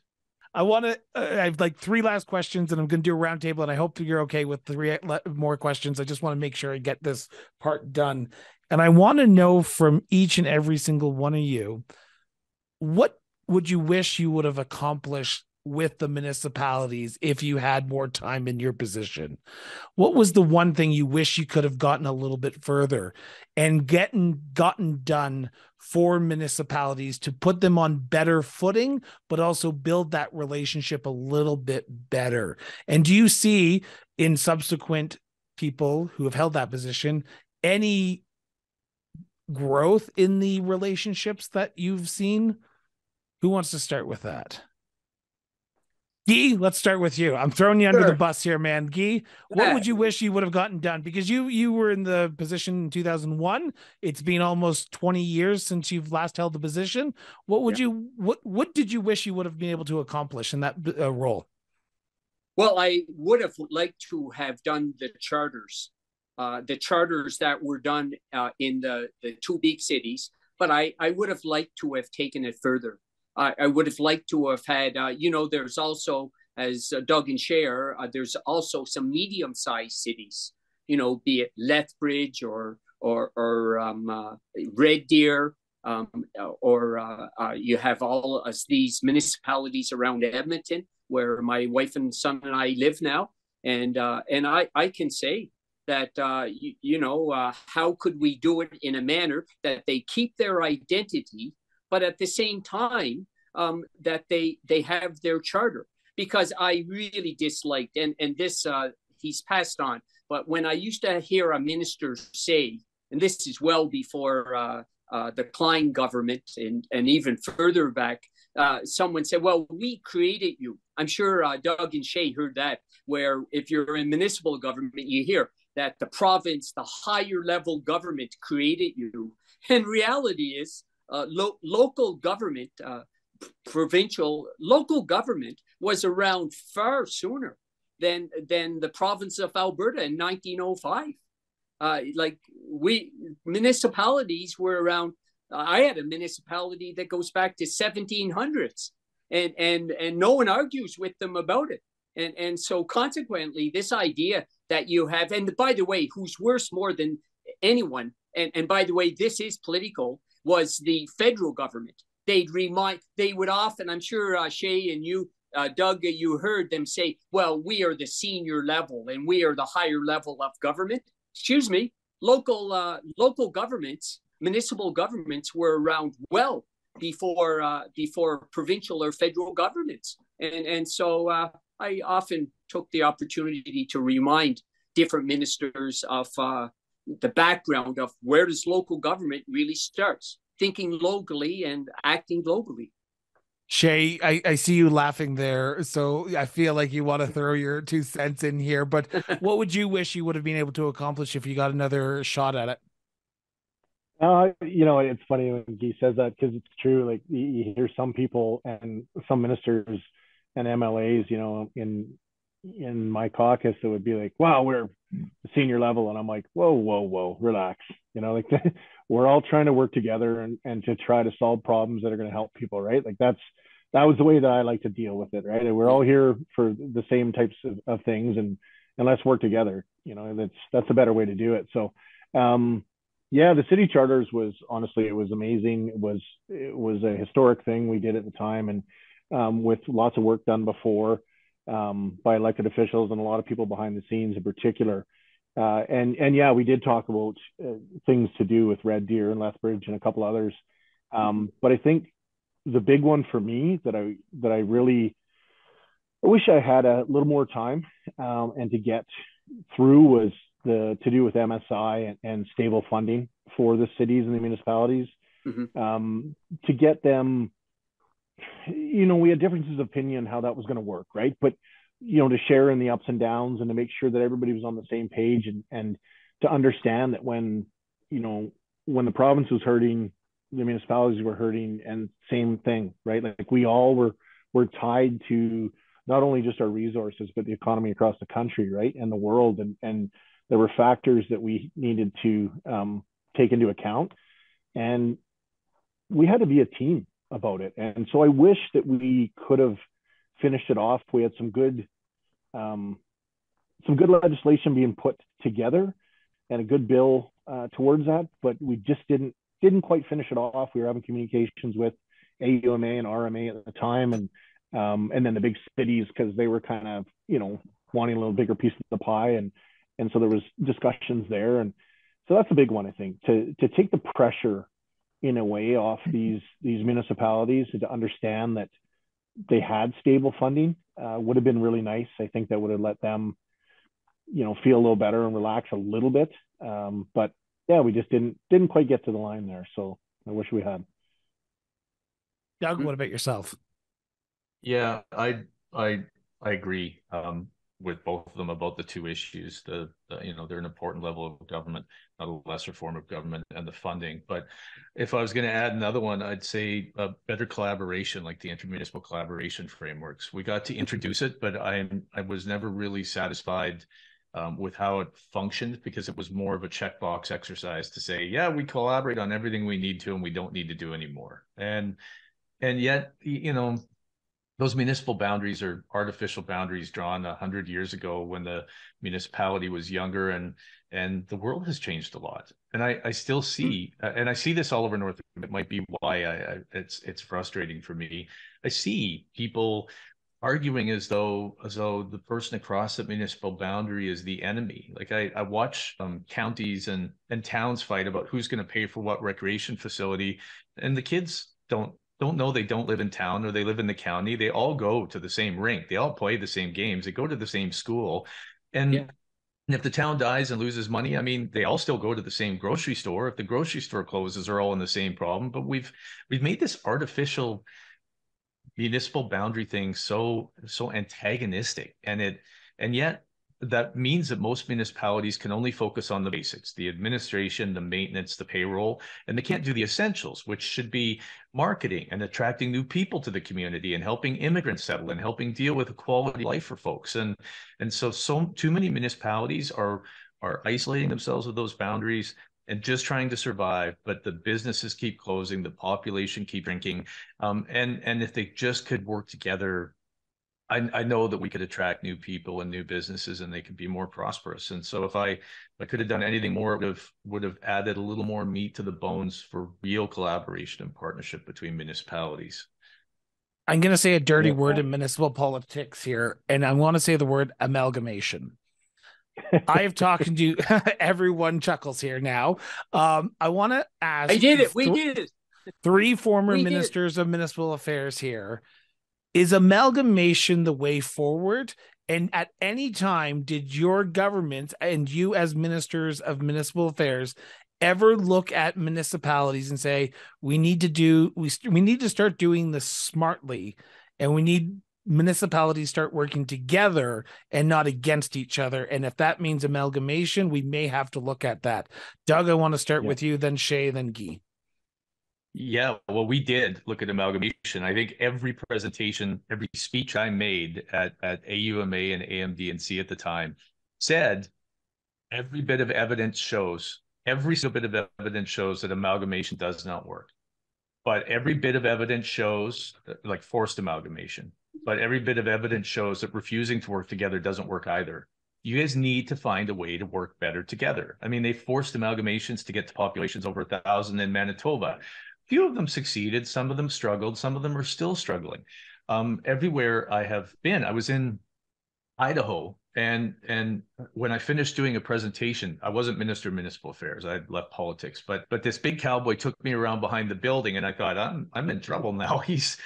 I want to, uh, I have like three last questions, and I'm going to do a round table, and I hope that you're okay with three more questions. I just want to make sure I get this part done. And I want to know from each and every single one of you, what would you wish you would have accomplished with the municipalities if you had more time in your position? What was the one thing you wish you could have gotten a little bit further and getting gotten done for municipalities to put them on better footing, but also build that relationship a little bit better? And do you see in subsequent people who have held that position any growth in the relationships that you've seen? Who wants to start with that? Guy, let's start with you. I'm throwing you under sure. the bus here, man. Guy, what yeah. would you wish you would have gotten done? Because you you were in the position in two thousand one. It's been almost twenty years since you've last held the position. What would yeah. you what what did you wish you would have been able to accomplish in that uh, role? Well, I would have liked to have done the charters, uh, the charters that were done uh, in the the two big cities. But I I would have liked to have taken it further. I would have liked to have had, uh, you know, there's also, as uh, Doug and Shaye, uh, there's also some medium-sized cities, you know, be it Lethbridge or or, or um, uh, Red Deer, um, or uh, uh, you have all of these municipalities around Edmonton, where my wife and son and I live now. And uh, and I, I can say that, uh, you, you know, uh, how could we do it in a manner that they keep their identity, but at the same time um, that they they have their charter? Because I really disliked, and, and this, uh, he's passed on, but when I used to hear a minister say, and this is well before uh, uh, the Klein government and, and even further back, uh, someone said, well, we created you. I'm sure uh, Doug and Shaye heard that, where if you're in municipal government, you hear that the province, the higher level government created you. And reality is, Uh, lo local government, uh, provincial, local government was around far sooner than than the province of Alberta in nineteen oh five. Uh, like we, municipalities were around. I had a municipality that goes back to seventeen hundreds, and and and no one argues with them about it. And and so consequently, this idea that you have, and by the way, who's worse more than anyone, and and by the way, this is political, was the federal government. They'd remind, they would often, I'm sure uh, Shaye and you, uh, Doug, you heard them say, well, we are the senior level and we are the higher level of government. Excuse me, local, uh, local governments, municipal governments were around well before, uh, before provincial or federal governments. And, and so uh, I often took the opportunity to remind different ministers of uh, the background of where does local government really starts, thinking locally and acting globally. Shaye, I, I see you laughing there, so I feel like you want to throw your two cents in here, but what would you wish you would have been able to accomplish if you got another shot at it? Uh, you know, it's funny when Guy says that, because it's true. Like, you hear some people and some ministers and M L As, you know, in in my caucus, it would be like, wow, we're senior level. And I'm like, whoa, whoa, whoa, relax. You know, like we're all trying to work together and, and to try to solve problems that are going to help people. Right. Like that's, that was the way that I like to deal with it. Right. And we're all here for the same types of, of things, and, and let's work together. You know, that's, that's a better way to do it. So, um, yeah, the city charters was, honestly, it was amazing. It was, it was a historic thing we did at the time, and um, with lots of work done before, um by elected officials and a lot of people behind the scenes in particular, uh and and yeah, we did talk about uh, things to do with Red Deer and Lethbridge and a couple others, um but I think the big one for me that I that I really I wish I had a little more time um and to get through was the to do with M S I and, and stable funding for the cities and the municipalities. Mm-hmm. Um to get them, you know, we had differences of opinion how that was going to work, right? But, you know, to share in the ups and downs and to make sure that everybody was on the same page, and, and to understand that when, you know, when the province was hurting, the municipalities were hurting, and same thing, right? Like we all were, were tied to not only just our resources, but the economy across the country, right? And the world. And, and there were factors that we needed to um, take into account. And we had to be a team about it. And so I wish that we could have finished it off. We had some good um, some good legislation being put together and a good bill uh, towards that, but we just didn't didn't quite finish it off. We were having communications with A U M A and R M A at the time, and um, and then the big cities, because they were kind of, you know, wanting a little bigger piece of the pie, and and so there was discussions there. And so that's a big one, I think, to to take the pressure in a way off these these municipalities, to understand that they had stable funding uh, would have been really nice. I think that would have let them, you know, feel a little better and relax a little bit. Um, but yeah, we just didn't didn't quite get to the line there. So I wish we had. Doug, what about yourself? Yeah, I I I agree um, with both of them about the two issues. The, the you know, they're an important level of government, not a lesser form of government, and the funding. But if I was going to add another one, I'd say a better collaboration, like the intermunicipal collaboration frameworks. We got to introduce it, but I I was never really satisfied um, with how it functioned, because it was more of a checkbox exercise to say, yeah, we collaborate on everything we need to, and we don't need to do anymore. And and yet, you know, those municipal boundaries are artificial boundaries drawn a hundred years ago when the municipality was younger, and and the world has changed a lot. And I, I still see, and I see this all over North. It might be why I, I it's it's frustrating for me. I see people arguing as though as though the person across the municipal boundary is the enemy. Like I I watch um, counties and and towns fight about who's going to pay for what recreation facility, and the kids don't. don't know they don't live in town or they live in the county. They all go to the same rink. They all play the same games. They go to the same school. And, yeah. and if the town dies and loses money, I mean, they all still go to the same grocery store. If the grocery store closes, they're all in the same problem. But we've we've made this artificial municipal boundary thing so so antagonistic. And it and yet that means that most municipalities can only focus on the basics, the administration, the maintenance, the payroll, and they can't do the essentials, which should be marketing and attracting new people to the community and helping immigrants settle and helping deal with a quality of life for folks. And and so, so too many municipalities are, are isolating themselves with those boundaries and just trying to survive, but the businesses keep closing, the population keep shrinking. Um, and, and if they just could work together, I, I know that we could attract new people and new businesses, and they could be more prosperous. And so if I, if I could have done anything more, it would have, would have added a little more meat to the bones for real collaboration and partnership between municipalities. I'm going to say a dirty yeah. word in municipal politics here, and I want to say the word amalgamation. I have talked to everyone chuckles here now. Um, I want to ask. I did it. We th- did it. Three former we ministers of municipal affairs here. Is amalgamation the way forward? And at any time, did your government and you as ministers of municipal affairs ever look at municipalities and say, we need to do, we, we need to start doing this smartly, and we need municipalities start working together and not against each other? And if that means amalgamation, we may have to look at that. Doug, I want to start yeah. with you, then Shaye, then Guy. Yeah, well, we did look at amalgamation. I think every presentation, every speech I made at, at A U M A and A M D and C at the time said every bit of evidence shows, every single bit of evidence shows that amalgamation does not work. But every bit of evidence shows, like forced amalgamation, but every bit of evidence shows that refusing to work together doesn't work either. You guys need to find a way to work better together. I mean, they forced amalgamations to get to populations over a thousand in Manitoba. Few of them succeeded. Some of them struggled. Some of them are still struggling. Um, everywhere I have been, I was in Idaho, and and when I finished doing a presentation, I wasn't Minister of Municipal Affairs. I had left politics, but but this big cowboy took me around behind the building, and I thought, I'm I'm in trouble now. He's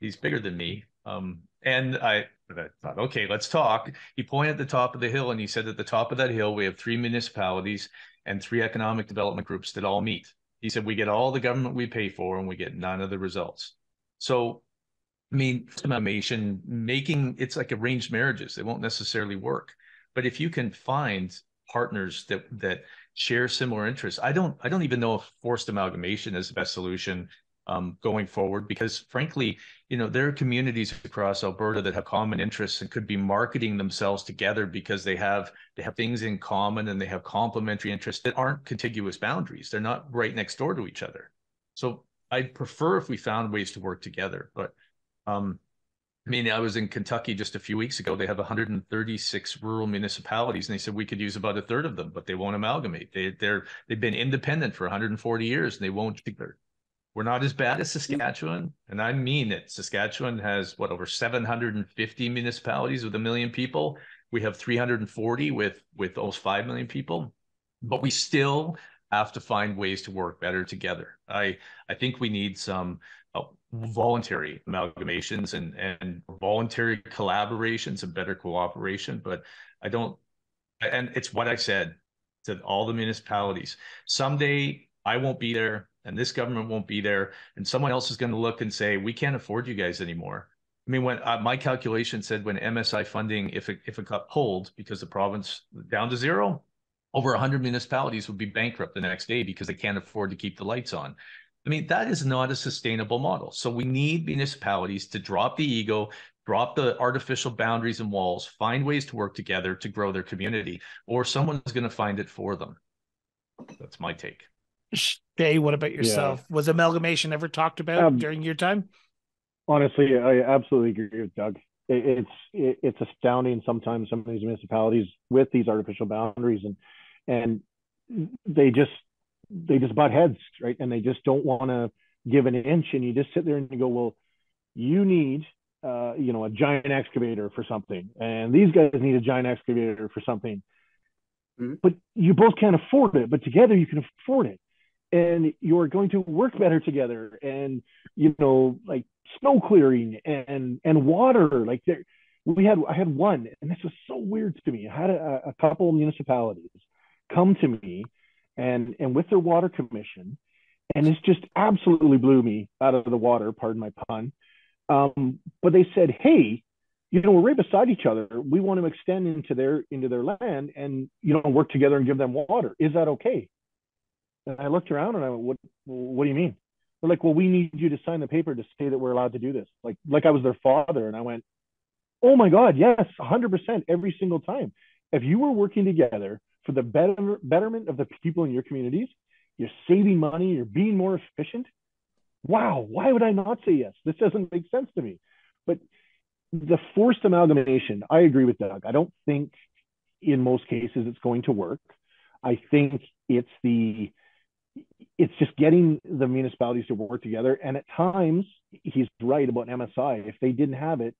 he's bigger than me. Um, and I, I thought, okay, let's talk. He pointed at the top of the hill, and he said, at the top of that hill, we have three municipalities and three economic development groups that all meet. He said, we get all the government we pay for, and we get none of the results. So, I mean, amalgamation, making, it's like arranged marriages. They won't necessarily work. But if you can find partners that that share similar interests, I don't, I don't even know if forced amalgamation is the best solution um, going forward, because frankly, you know, there are communities across Alberta that have common interests and could be marketing themselves together because they have they have things in common, and they have complementary interests that aren't contiguous boundaries. They're not right next door to each other. So I'd prefer if we found ways to work together. But um, I mean, I was in Kentucky just a few weeks ago. They have one hundred thirty-six rural municipalities, and they said we could use about a third of them, but they won't amalgamate. They, they're, they've been independent for one hundred forty years, and they won't together. We're not as bad as Saskatchewan, and I mean it. Saskatchewan has, what, over seven hundred fifty municipalities with a million people. We have three hundred forty with, with almost five million people, but we still have to find ways to work better together. I, I think we need some uh, voluntary amalgamations and, and voluntary collaborations and better cooperation, but I don't, and it's what I said to all the municipalities. Someday I won't be there, and this government won't be there, and someone else is going to look and say, we can't afford you guys anymore. I mean, when uh, my calculation said when M S I funding, if it, if it got pulled because the province down to zero, over one hundred municipalities would be bankrupt the next day because they can't afford to keep the lights on. I mean, that is not a sustainable model. So we need municipalities to drop the ego, drop the artificial boundaries and walls, find ways to work together to grow their community, or someone's going to find it for them. That's my take. Jay, what about yourself? Yeah. Was amalgamation ever talked about um, during your time? Honestly, I absolutely agree with Doug. It's it's astounding sometimes some of these municipalities with these artificial boundaries, and and they just they just butt heads, right? And they just don't want to give an inch. And you just sit there and you go, well, you need uh, you know a giant excavator for something, and these guys need a giant excavator for something, mm-hmm. but you both can't afford it. But together you can afford it, and you're going to work better together. And you know, like. Snow clearing and and water, like there we had I had one, and this was so weird to me. I had a, a couple of municipalities come to me and and with their water commission, and this just absolutely blew me out of the water, pardon my pun, um but they said, hey, you know, we're right beside each other, we want to extend into their into their land and, you know, work together and give them water. Is that okay? And I looked around and I went, what what do you mean? They're like, well, we need you to sign the paper to say that we're allowed to do this. Like, like I was their father. And I went, oh my God, yes, one hundred percent every single time. If you were working together for the better, betterment of the people in your communities, you're saving money, you're being more efficient. Wow, why would I not say yes? This doesn't make sense to me. But the forced amalgamation, I agree with Doug. I don't think in most cases it's going to work. I think it's the... it's just getting the municipalities to work together. And at times, he's right about M S I. If they didn't have it,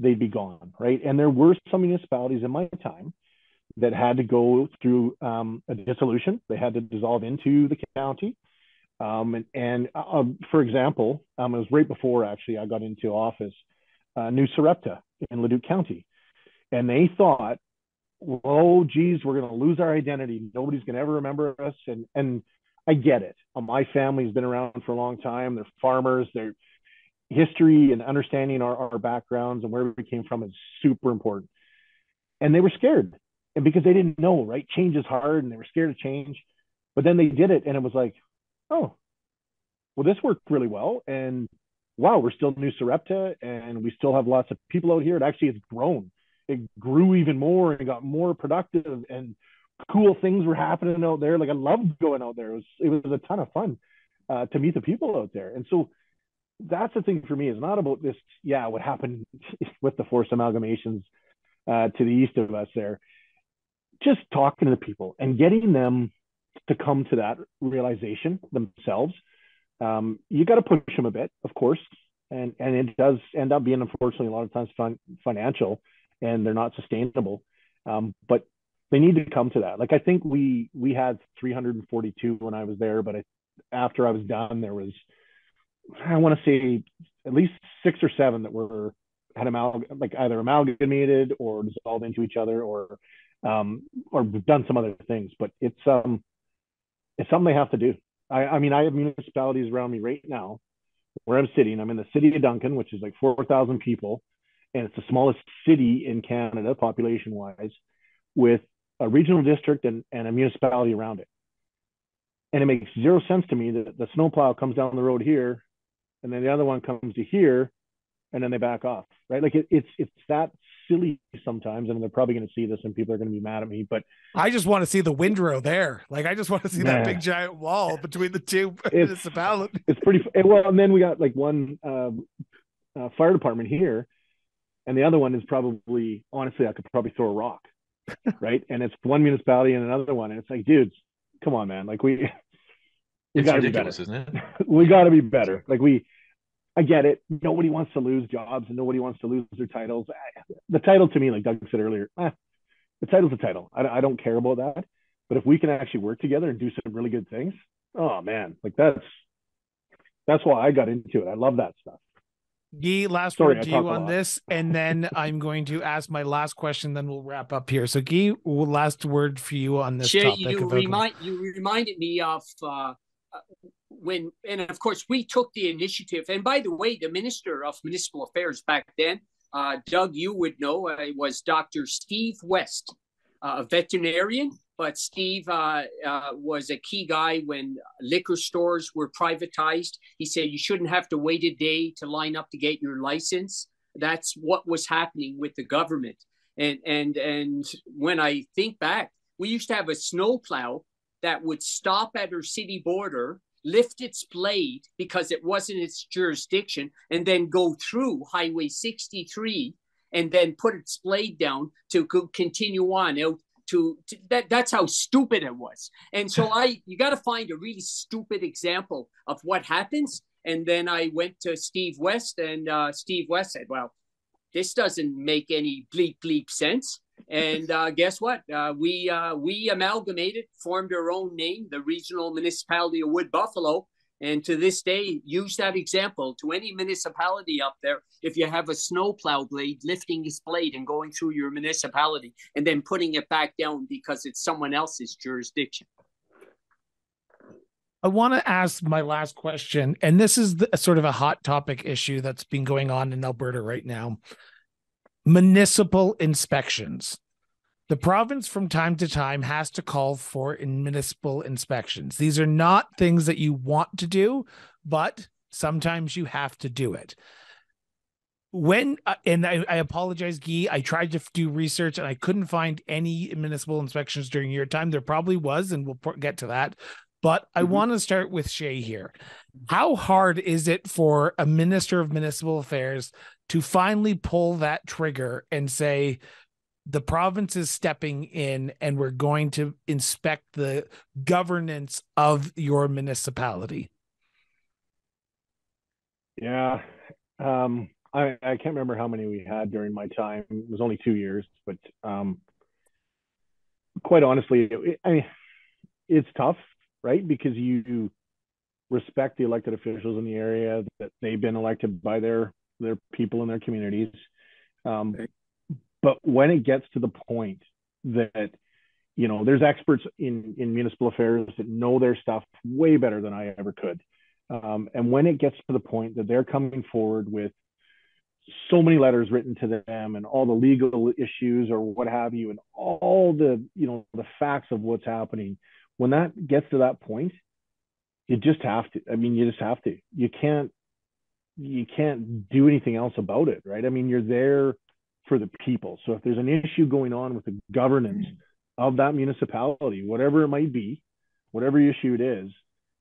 they'd be gone, right? And there were some municipalities in my time that had to go through um, a dissolution. They had to dissolve into the county. Um, and and uh, for example, um, it was right before, actually, I got into office, uh, New Sarepta in Leduc County. And they thought, oh, geez, we're going to lose our identity. Nobody's going to ever remember us. And and I get it. My family's been around for a long time. They're farmers. Their history and understanding our, our backgrounds and where we came from is super important. And they were scared, and because they didn't know, right? Change is hard, and they were scared of change. But then they did it, and it was like, oh, well, this worked really well. And wow, we're still New Sarepta, and we still have lots of people out here. It actually has grown. It grew even more and got more productive, and cool things were happening out there. Like, I loved going out there. It was, it was a ton of fun uh, to meet the people out there. And so that's the thing for me. It's not about this, yeah, what happened with the forced amalgamations uh, to the east of us there. Just talking to the people and getting them to come to that realization themselves. Um, you got to push them a bit, of course. And, and it does end up being, unfortunately, a lot of times fin- financial, and they're not sustainable. Um, but they need to come to that. Like, I think we we had three hundred forty-two when I was there, but I, after I was done, there was, I want to say, at least six or seven that were had amalg- like either amalgamated or dissolved into each other, or um, or done some other things. But it's um it's something they have to do. I, I mean, I have municipalities around me right now where I'm sitting. I'm in the city of Duncan, which is like four thousand people, and it's the smallest city in Canada population-wise, with a regional district and, and a municipality around it. And it makes zero sense to me that the snowplow comes down the road here, and then the other one comes to here, and then they back off, right? Like, it, it's it's that silly sometimes. I mean, they're probably going to see this, and people are going to be mad at me, but I just want to see the windrow there. Like, I just want to see yeah. that big giant wall between the two municipalities. It's pretty well. And then we got like one um, uh, fire department here, and the other one is probably, honestly, I could probably throw a rock. Right, and it's one municipality and another one, and it's like, dudes, come on, man. Like, we, we got to be better, isn't it? We got to be better. Like, we, I get it. Nobody wants to lose jobs, and nobody wants to lose their titles. The title, to me, like Doug said earlier, eh, the title's the title. I, I don't care about that. But if we can actually work together and do some really good things, oh man, like that's that's why I got into it. I love that stuff. Guy, last Sorry, word to you on this, and then I'm going to ask my last question, then we'll wrap up here. So, Guy, last word for you on this Jay, topic. You, remind, you reminded me of uh, when, and of course, we took the initiative. And by the way, the Minister of Municipal Affairs back then, uh, Doug, you would know, uh, was Doctor Steve West, uh, a veterinarian. But Steve uh, uh, was a key guy when liquor stores were privatized. He said, you shouldn't have to wait a day to line up to get your license. That's what was happening with the government. And, and, and when I think back, we used to have a snowplow that would stop at our city border, lift its blade because it wasn't its jurisdiction, and then go through Highway sixty-three and then put its blade down to go continue on out. To, to that that's how stupid it was. And so I you got to find a really stupid example of what happens. And then I went to Steve West, and uh, Steve West said, well, this doesn't make any bleep bleep sense. And uh, guess what, uh, we uh, we amalgamated, formed our own name, the Regional Municipality of Wood Buffalo, and to this day use that example to any municipality up there. If you have a snowplow blade lifting its blade and going through your municipality and then putting it back down because it's someone else's jurisdiction. I want to ask my last question, and this is the, sort of a hot topic issue that's been going on in Alberta right now. Municipal inspections. The province from time to time has to call for in municipal inspections. These are not things that you want to do, but sometimes you have to do it. When, uh, and I, I apologize, Guy, I tried to do research and I couldn't find any municipal inspections during your time. There probably was, and we'll get to that. But mm-hmm. I want to start with Shaye here. How hard is it for a Minister of Municipal Affairs to finally pull that trigger and say, the province is stepping in and we're going to inspect the governance of your municipality? Yeah. Um, I, I can't remember how many we had during my time. It was only two years, but um, quite honestly, it, I mean, it's tough, right? Because you respect the elected officials in the area, that they've been elected by their, their people in their communities. Um, okay. But when it gets to the point that, you know, there's experts in, in municipal affairs that know their stuff way better than I ever could. Um, and when it gets to the point that they're coming forward with so many letters written to them and all the legal issues or what have you, and all the, you know, the facts of what's happening, when that gets to that point, you just have to, I mean, you just have to, you can't, you can't do anything else about it, right? I mean, you're there for the people. So if there's an issue going on with the governance of that municipality, whatever it might be, whatever issue it is,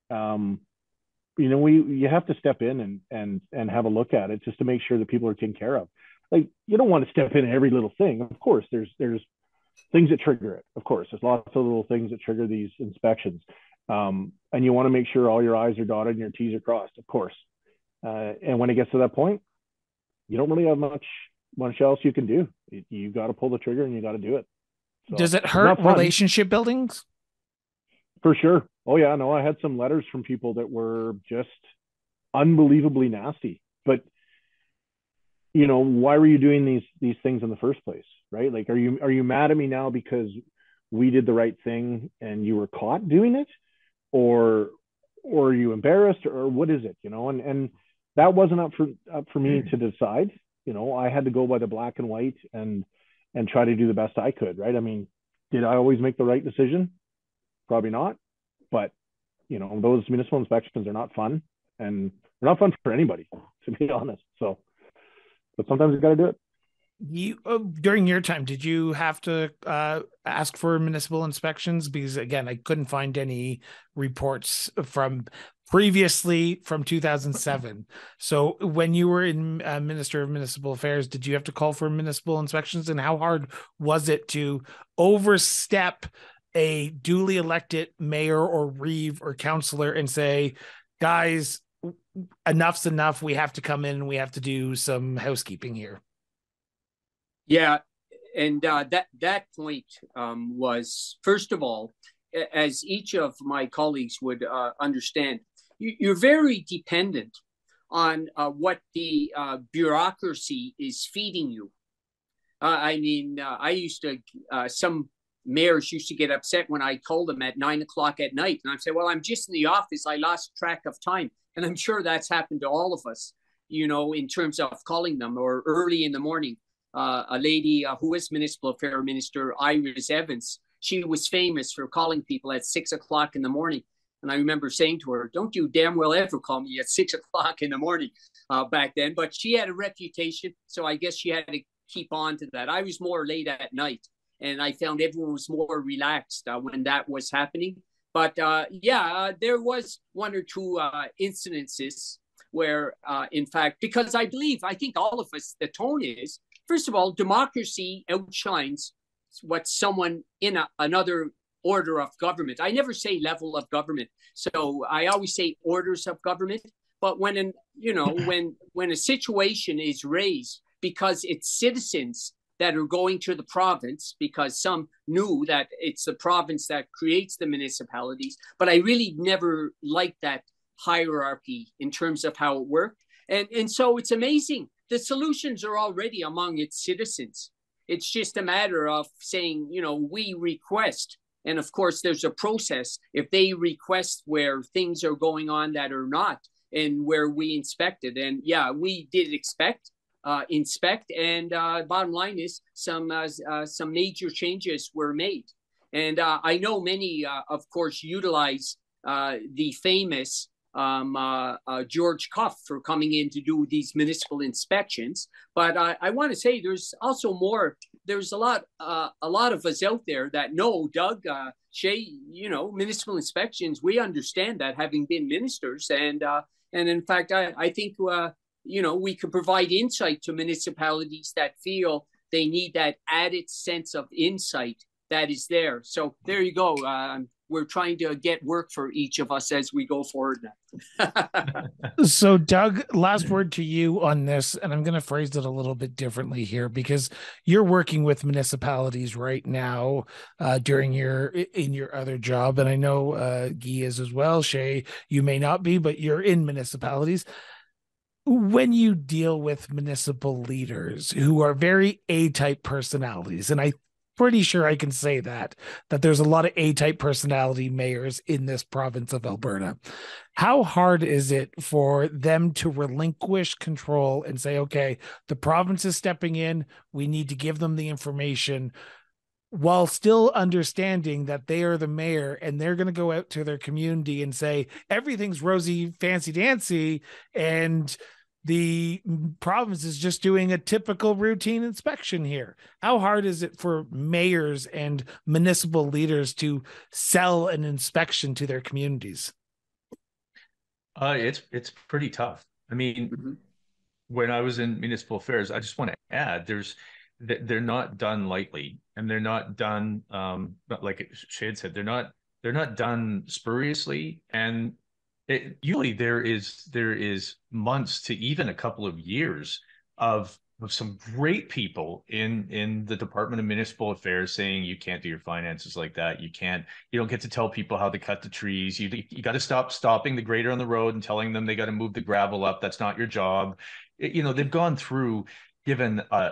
um, you know, we, you have to step in and, and, and have a look at it just to make sure that people are taken care of. Like, you don't want to step in every little thing. Of course, there's, there's things that trigger it. Of course, there's lots of little things that trigger these inspections. Um, and you want to make sure all your I's are dotted and your T's are crossed, of course. Uh, and when it gets to that point, you don't really have much much else you can do. You got to pull the trigger and you got to do it. So, does it hurt relationship buildings? For sure. Oh yeah, no, I had some letters from people that were just unbelievably nasty, but you know, why were you doing these, these things in the first place? Right? Like, are you, are you mad at me now because we did the right thing and you were caught doing it, or, or are you embarrassed, or what is it? You know, and, and that wasn't up for, up for me mm. to decide. You know, I had to go by the black and white and and try to do the best I could, right? I mean, did I always make the right decision? Probably not. But, you know, those municipal inspections are not fun, and they're not fun for anybody, to be honest. So, but sometimes you got to do it. You uh, during your time, did you have to uh, ask for municipal inspections? Because, again, I couldn't find any reports from previously from two thousand seven. So when you were in uh, Minister of Municipal Affairs, did you have to call for municipal inspections? And how hard was it to overstep a duly elected mayor or reeve or councillor and say, guys, enough's enough. We have to come in and we have to do some housekeeping here? Yeah. And uh, that, that point um, was, first of all, as each of my colleagues would uh, understand, you're very dependent on uh, what the uh, bureaucracy is feeding you. Uh, I mean, uh, I used to, uh, some mayors used to get upset when I called them at nine o'clock at night. And I'd say, well, I'm just in the office. I lost track of time. And I'm sure that's happened to all of us, you know, in terms of calling them, or early in the morning. Uh, a lady uh, who was Municipal Affairs Minister, Iris Evans, she was famous for calling people at six o'clock in the morning. And I remember saying to her, don't you damn well ever call me at six o'clock in the morning uh, back then. But she had a reputation, so I guess she had to keep on to that. I was more late at night, and I found everyone was more relaxed uh, when that was happening. But uh, yeah, uh, there was one or two uh, incidences where, uh, in fact, because I believe, I think all of us, the tone is, first of all, democracy outshines what someone in a, another order of government. I never say level of government. So I always say orders of government. But when, an, you know, when, when a situation is raised because it's citizens that are going to the province, because some knew that it's the province that creates the municipalities, but I really never liked that hierarchy in terms of how it worked. And, and so it's amazing. The solutions are already among its citizens. It's just a matter of saying, you know, we request. And of course, there's a process. If they request where things are going on that are not, and where we inspected. And yeah, we did expect, uh, inspect. And uh, bottom line is some, uh, uh, some major changes were made. And uh, I know many, uh, of course, utilize uh, the famous Um, uh, uh, George Cuff for coming in to do these municipal inspections. But I, I want to say there's also more, there's a lot, uh, a lot of us out there that know, Doug, uh, Shaye, you know, municipal inspections, we understand that, having been ministers. And, uh, and in fact, I, I think, uh, you know, we could provide insight to municipalities that feel they need that added sense of insight that is there. So there you go. Uh, we're trying to get work for each of us as we go forward now. So Doug, last word to you on this, and I'm going to phrase it a little bit differently here, because you're working with municipalities right now uh, during your, in your other job. And I know uh, Guy is as well. Shaye, you may not be, but you're in municipalities. When you deal with municipal leaders who are very A-type personalities, and I pretty sure I can say that, that there's a lot of A-type personality mayors in this province of Alberta. How hard is it for them to relinquish control and say, okay, the province is stepping in, we need to give them the information, while still understanding that they are the mayor and they're going to go out to their community and say, everything's rosy, fancy-dancy, and the province is just doing a typical routine inspection here. How hard is it for mayors and municipal leaders to sell an inspection to their communities? Uh, it's it's pretty tough. I mean, mm-hmm. when I was in municipal affairs, I just want to add, there's they're not done lightly, and they're not done um, like Shaye said. They're not they're not done spuriously, and It, usually there is there is months to even a couple of years of, of some great people in in the Department of Municipal Affairs saying you can't do your finances like that, you can't you don't get to tell people how to cut the trees, you you got to stop stopping the grader on the road and telling them they got to move the gravel up, that's not your job. It, you know they've gone through, given uh,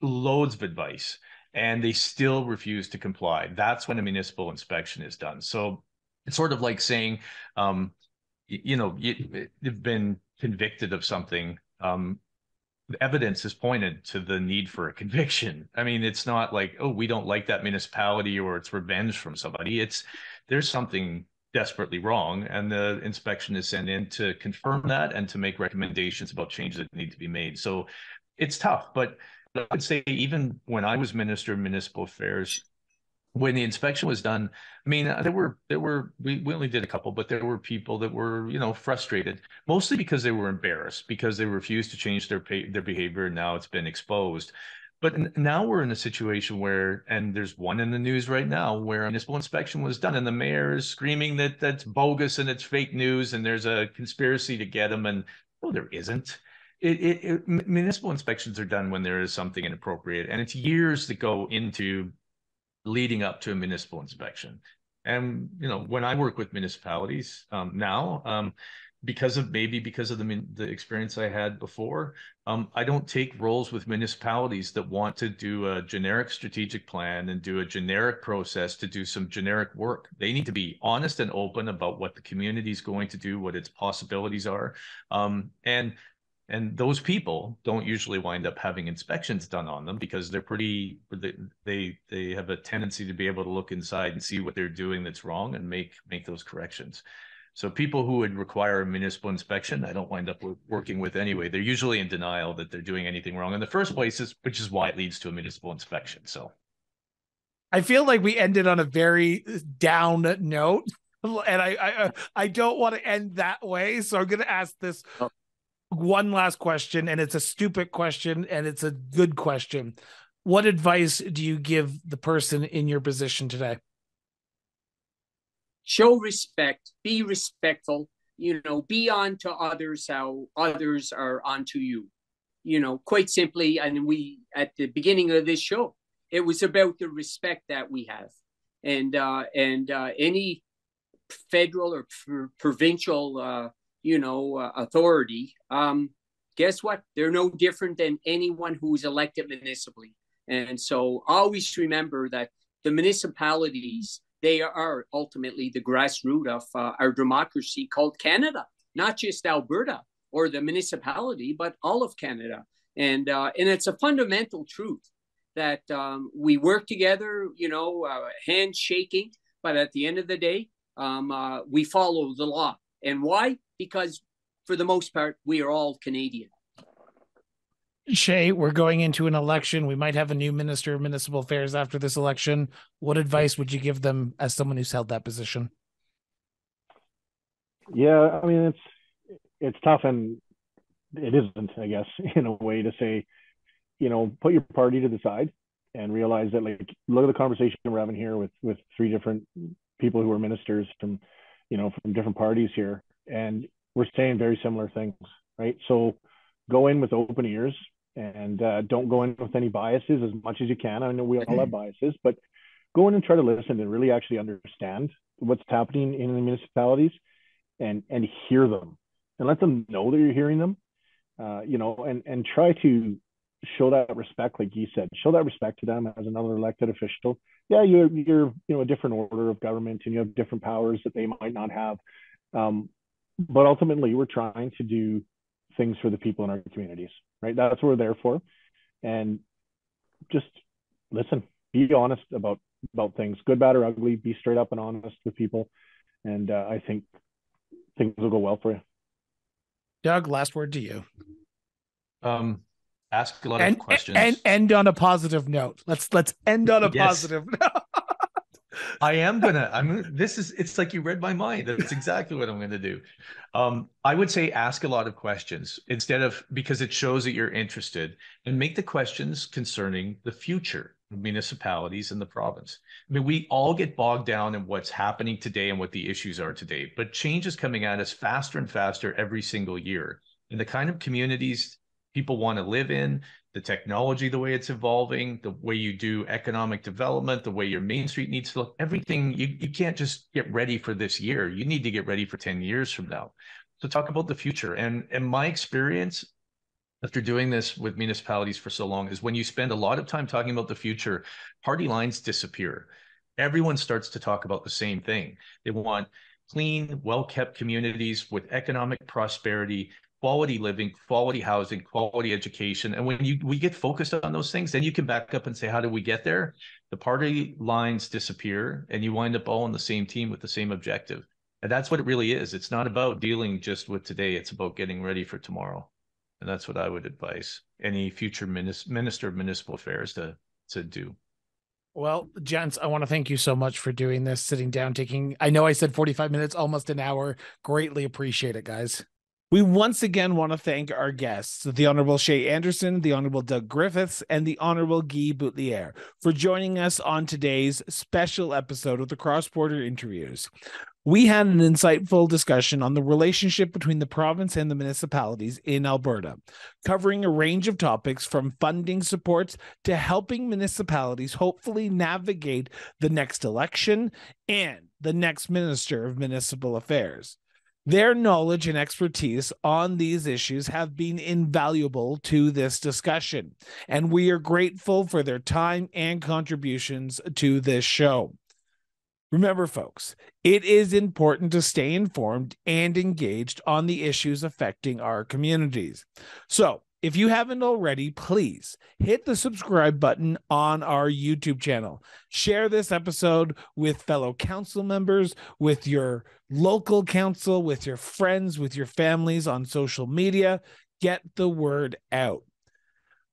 loads of advice, and they still refuse to comply. That's when a municipal inspection is done. So it's sort of like saying, um, you know, you, you've been convicted of something. Um, the evidence is pointed to the need for a conviction. I mean, it's not like, oh, we don't like that municipality, or it's revenge from somebody. It's there's something desperately wrong, and the inspection is sent in to confirm that and to make recommendations about changes that need to be made. So it's tough, but I would say even when I was Minister of Municipal Affairs, when the inspection was done, I mean, there were, there were, we, we only did a couple, but there were people that were, you know, frustrated, mostly because they were embarrassed, because they refused to change their pay, their behavior. And now it's been exposed. But now we're in a situation where, and there's one in the news right now, where a municipal inspection was done and the mayor is screaming that that's bogus and it's fake news and there's a conspiracy to get them. And no, there isn't. It, it, it, municipal inspections are done when there is something inappropriate, and it's years that go into leading up to a municipal inspection. And, you know, when I work with municipalities um, now, um, because of maybe because of the, the experience I had before, um, I don't take roles with municipalities that want to do a generic strategic plan and do a generic process to do some generic work. They need to be honest and open about what the community is going to do, what its possibilities are. Um, and And those people don't usually wind up having inspections done on them because they're pretty, they they have a tendency to be able to look inside and see what they're doing that's wrong and make make those corrections. So people who would require a municipal inspection, I don't wind up working with anyway. They're usually in denial that they're doing anything wrong in the first place, which is why it leads to a municipal inspection. So I feel like we ended on a very down note, and I I, I don't want to end that way. So I'm going to ask this oh. one last question, and it's a stupid question, and it's a good question. What advice do you give the person in your position today? Show respect, be respectful, you know, be on to others how others are on to you. You know, quite simply, and we, at the beginning of this show, it was about the respect that we have. And, uh, and uh, any federal or pr- provincial uh, you know, uh, authority, um, guess what? They're no different than anyone who's elected municipally. And so always remember that the municipalities, they are ultimately the grassroots of uh, our democracy called Canada, not just Alberta or the municipality, but all of Canada. And, uh, and it's a fundamental truth that um, we work together, you know, uh, handshaking, but at the end of the day, um, uh, we follow the law. And why? Because for the most part, we are all Canadian. Shaye, we're going into an election. We might have a new Minister of Municipal Affairs after this election. What advice would you give them as someone who's held that position? Yeah, I mean, it's it's tough, and it isn't, I guess, in a way to say, you know, put your party to the side and realize that, like, look at the conversation we're having here with, with three different people who are ministers from, you know, from different parties here. And we're saying very similar things, right? So go in with open ears and uh, don't go in with any biases as much as you can. I know we all have biases, but go in and try to listen and really actually understand what's happening in the municipalities and, and hear them and let them know that you're hearing them, uh, you know, and, and try to show that respect, like you said, show that respect to them as another elected official. Yeah, you're, you're you know, a different order of government and you have different powers that they might not have. Um, But ultimately, we're trying to do things for the people in our communities, right? That's what we're there for. And just listen, be honest about, about things, good, bad, or ugly. Be straight up and honest with people. And uh, I think things will go well for you. Doug, last word to you. Um, ask a lot and, of questions. And end on a positive note. Let's let's end on a yes. positive note. I am gonna. I'm. This is. It's like you read my mind. That's exactly what I'm gonna do. Um, I would say ask a lot of questions instead of, because it shows that you're interested, and make the questions concerning the future of municipalities in the province. I mean, we all get bogged down in what's happening today and what the issues are today, but change is coming at us faster and faster every single year. And the kind of communities people want to live in, the technology, the way it's evolving, the way you do economic development, the way your main street needs to look, everything, you, you can't just get ready for this year. You need to get ready for ten years from now. So talk about the future. And, and my experience after doing this with municipalities for so long is when you spend a lot of time talking about the future, party lines disappear. Everyone starts to talk about the same thing. They want clean, well-kept communities with economic prosperity, quality living, quality housing, quality education. And when you we get focused on those things, then you can back up and say, how did we get there? The party lines disappear and you wind up all on the same team with the same objective. And that's what it really is. It's not about dealing just with today. It's about getting ready for tomorrow. And that's what I would advise any future Minister of Municipal Affairs to, to do. Well, gents, I want to thank you so much for doing this, sitting down, taking, I know I said forty-five minutes, almost an hour. Greatly appreciate it, guys. We once again want to thank our guests, the Honorable Shaye Anderson, the Honorable Doug Griffiths, and the Honorable Guy Boutilier, for joining us on today's special episode of the Cross Border Interviews. We had an insightful discussion on the relationship between the province and the municipalities in Alberta, covering a range of topics from funding supports to helping municipalities hopefully navigate the next election and the next Minister of Municipal Affairs. Their knowledge and expertise on these issues have been invaluable to this discussion, and we are grateful for their time and contributions to this show. Remember, folks, it is important to stay informed and engaged on the issues affecting our communities. So, if you haven't already, please hit the subscribe button on our YouTube channel. Share this episode with fellow council members, with your local council, with your friends, with your families on social media. Get the word out.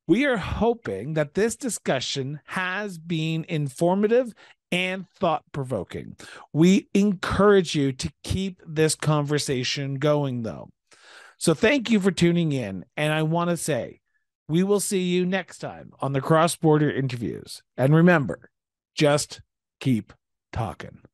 We are hoping that this discussion has been informative and thought-provoking. We encourage you to keep this conversation going, though. So thank you for tuning in, and I want to say we will see you next time on the Cross Border Interviews. And remember, just keep talking.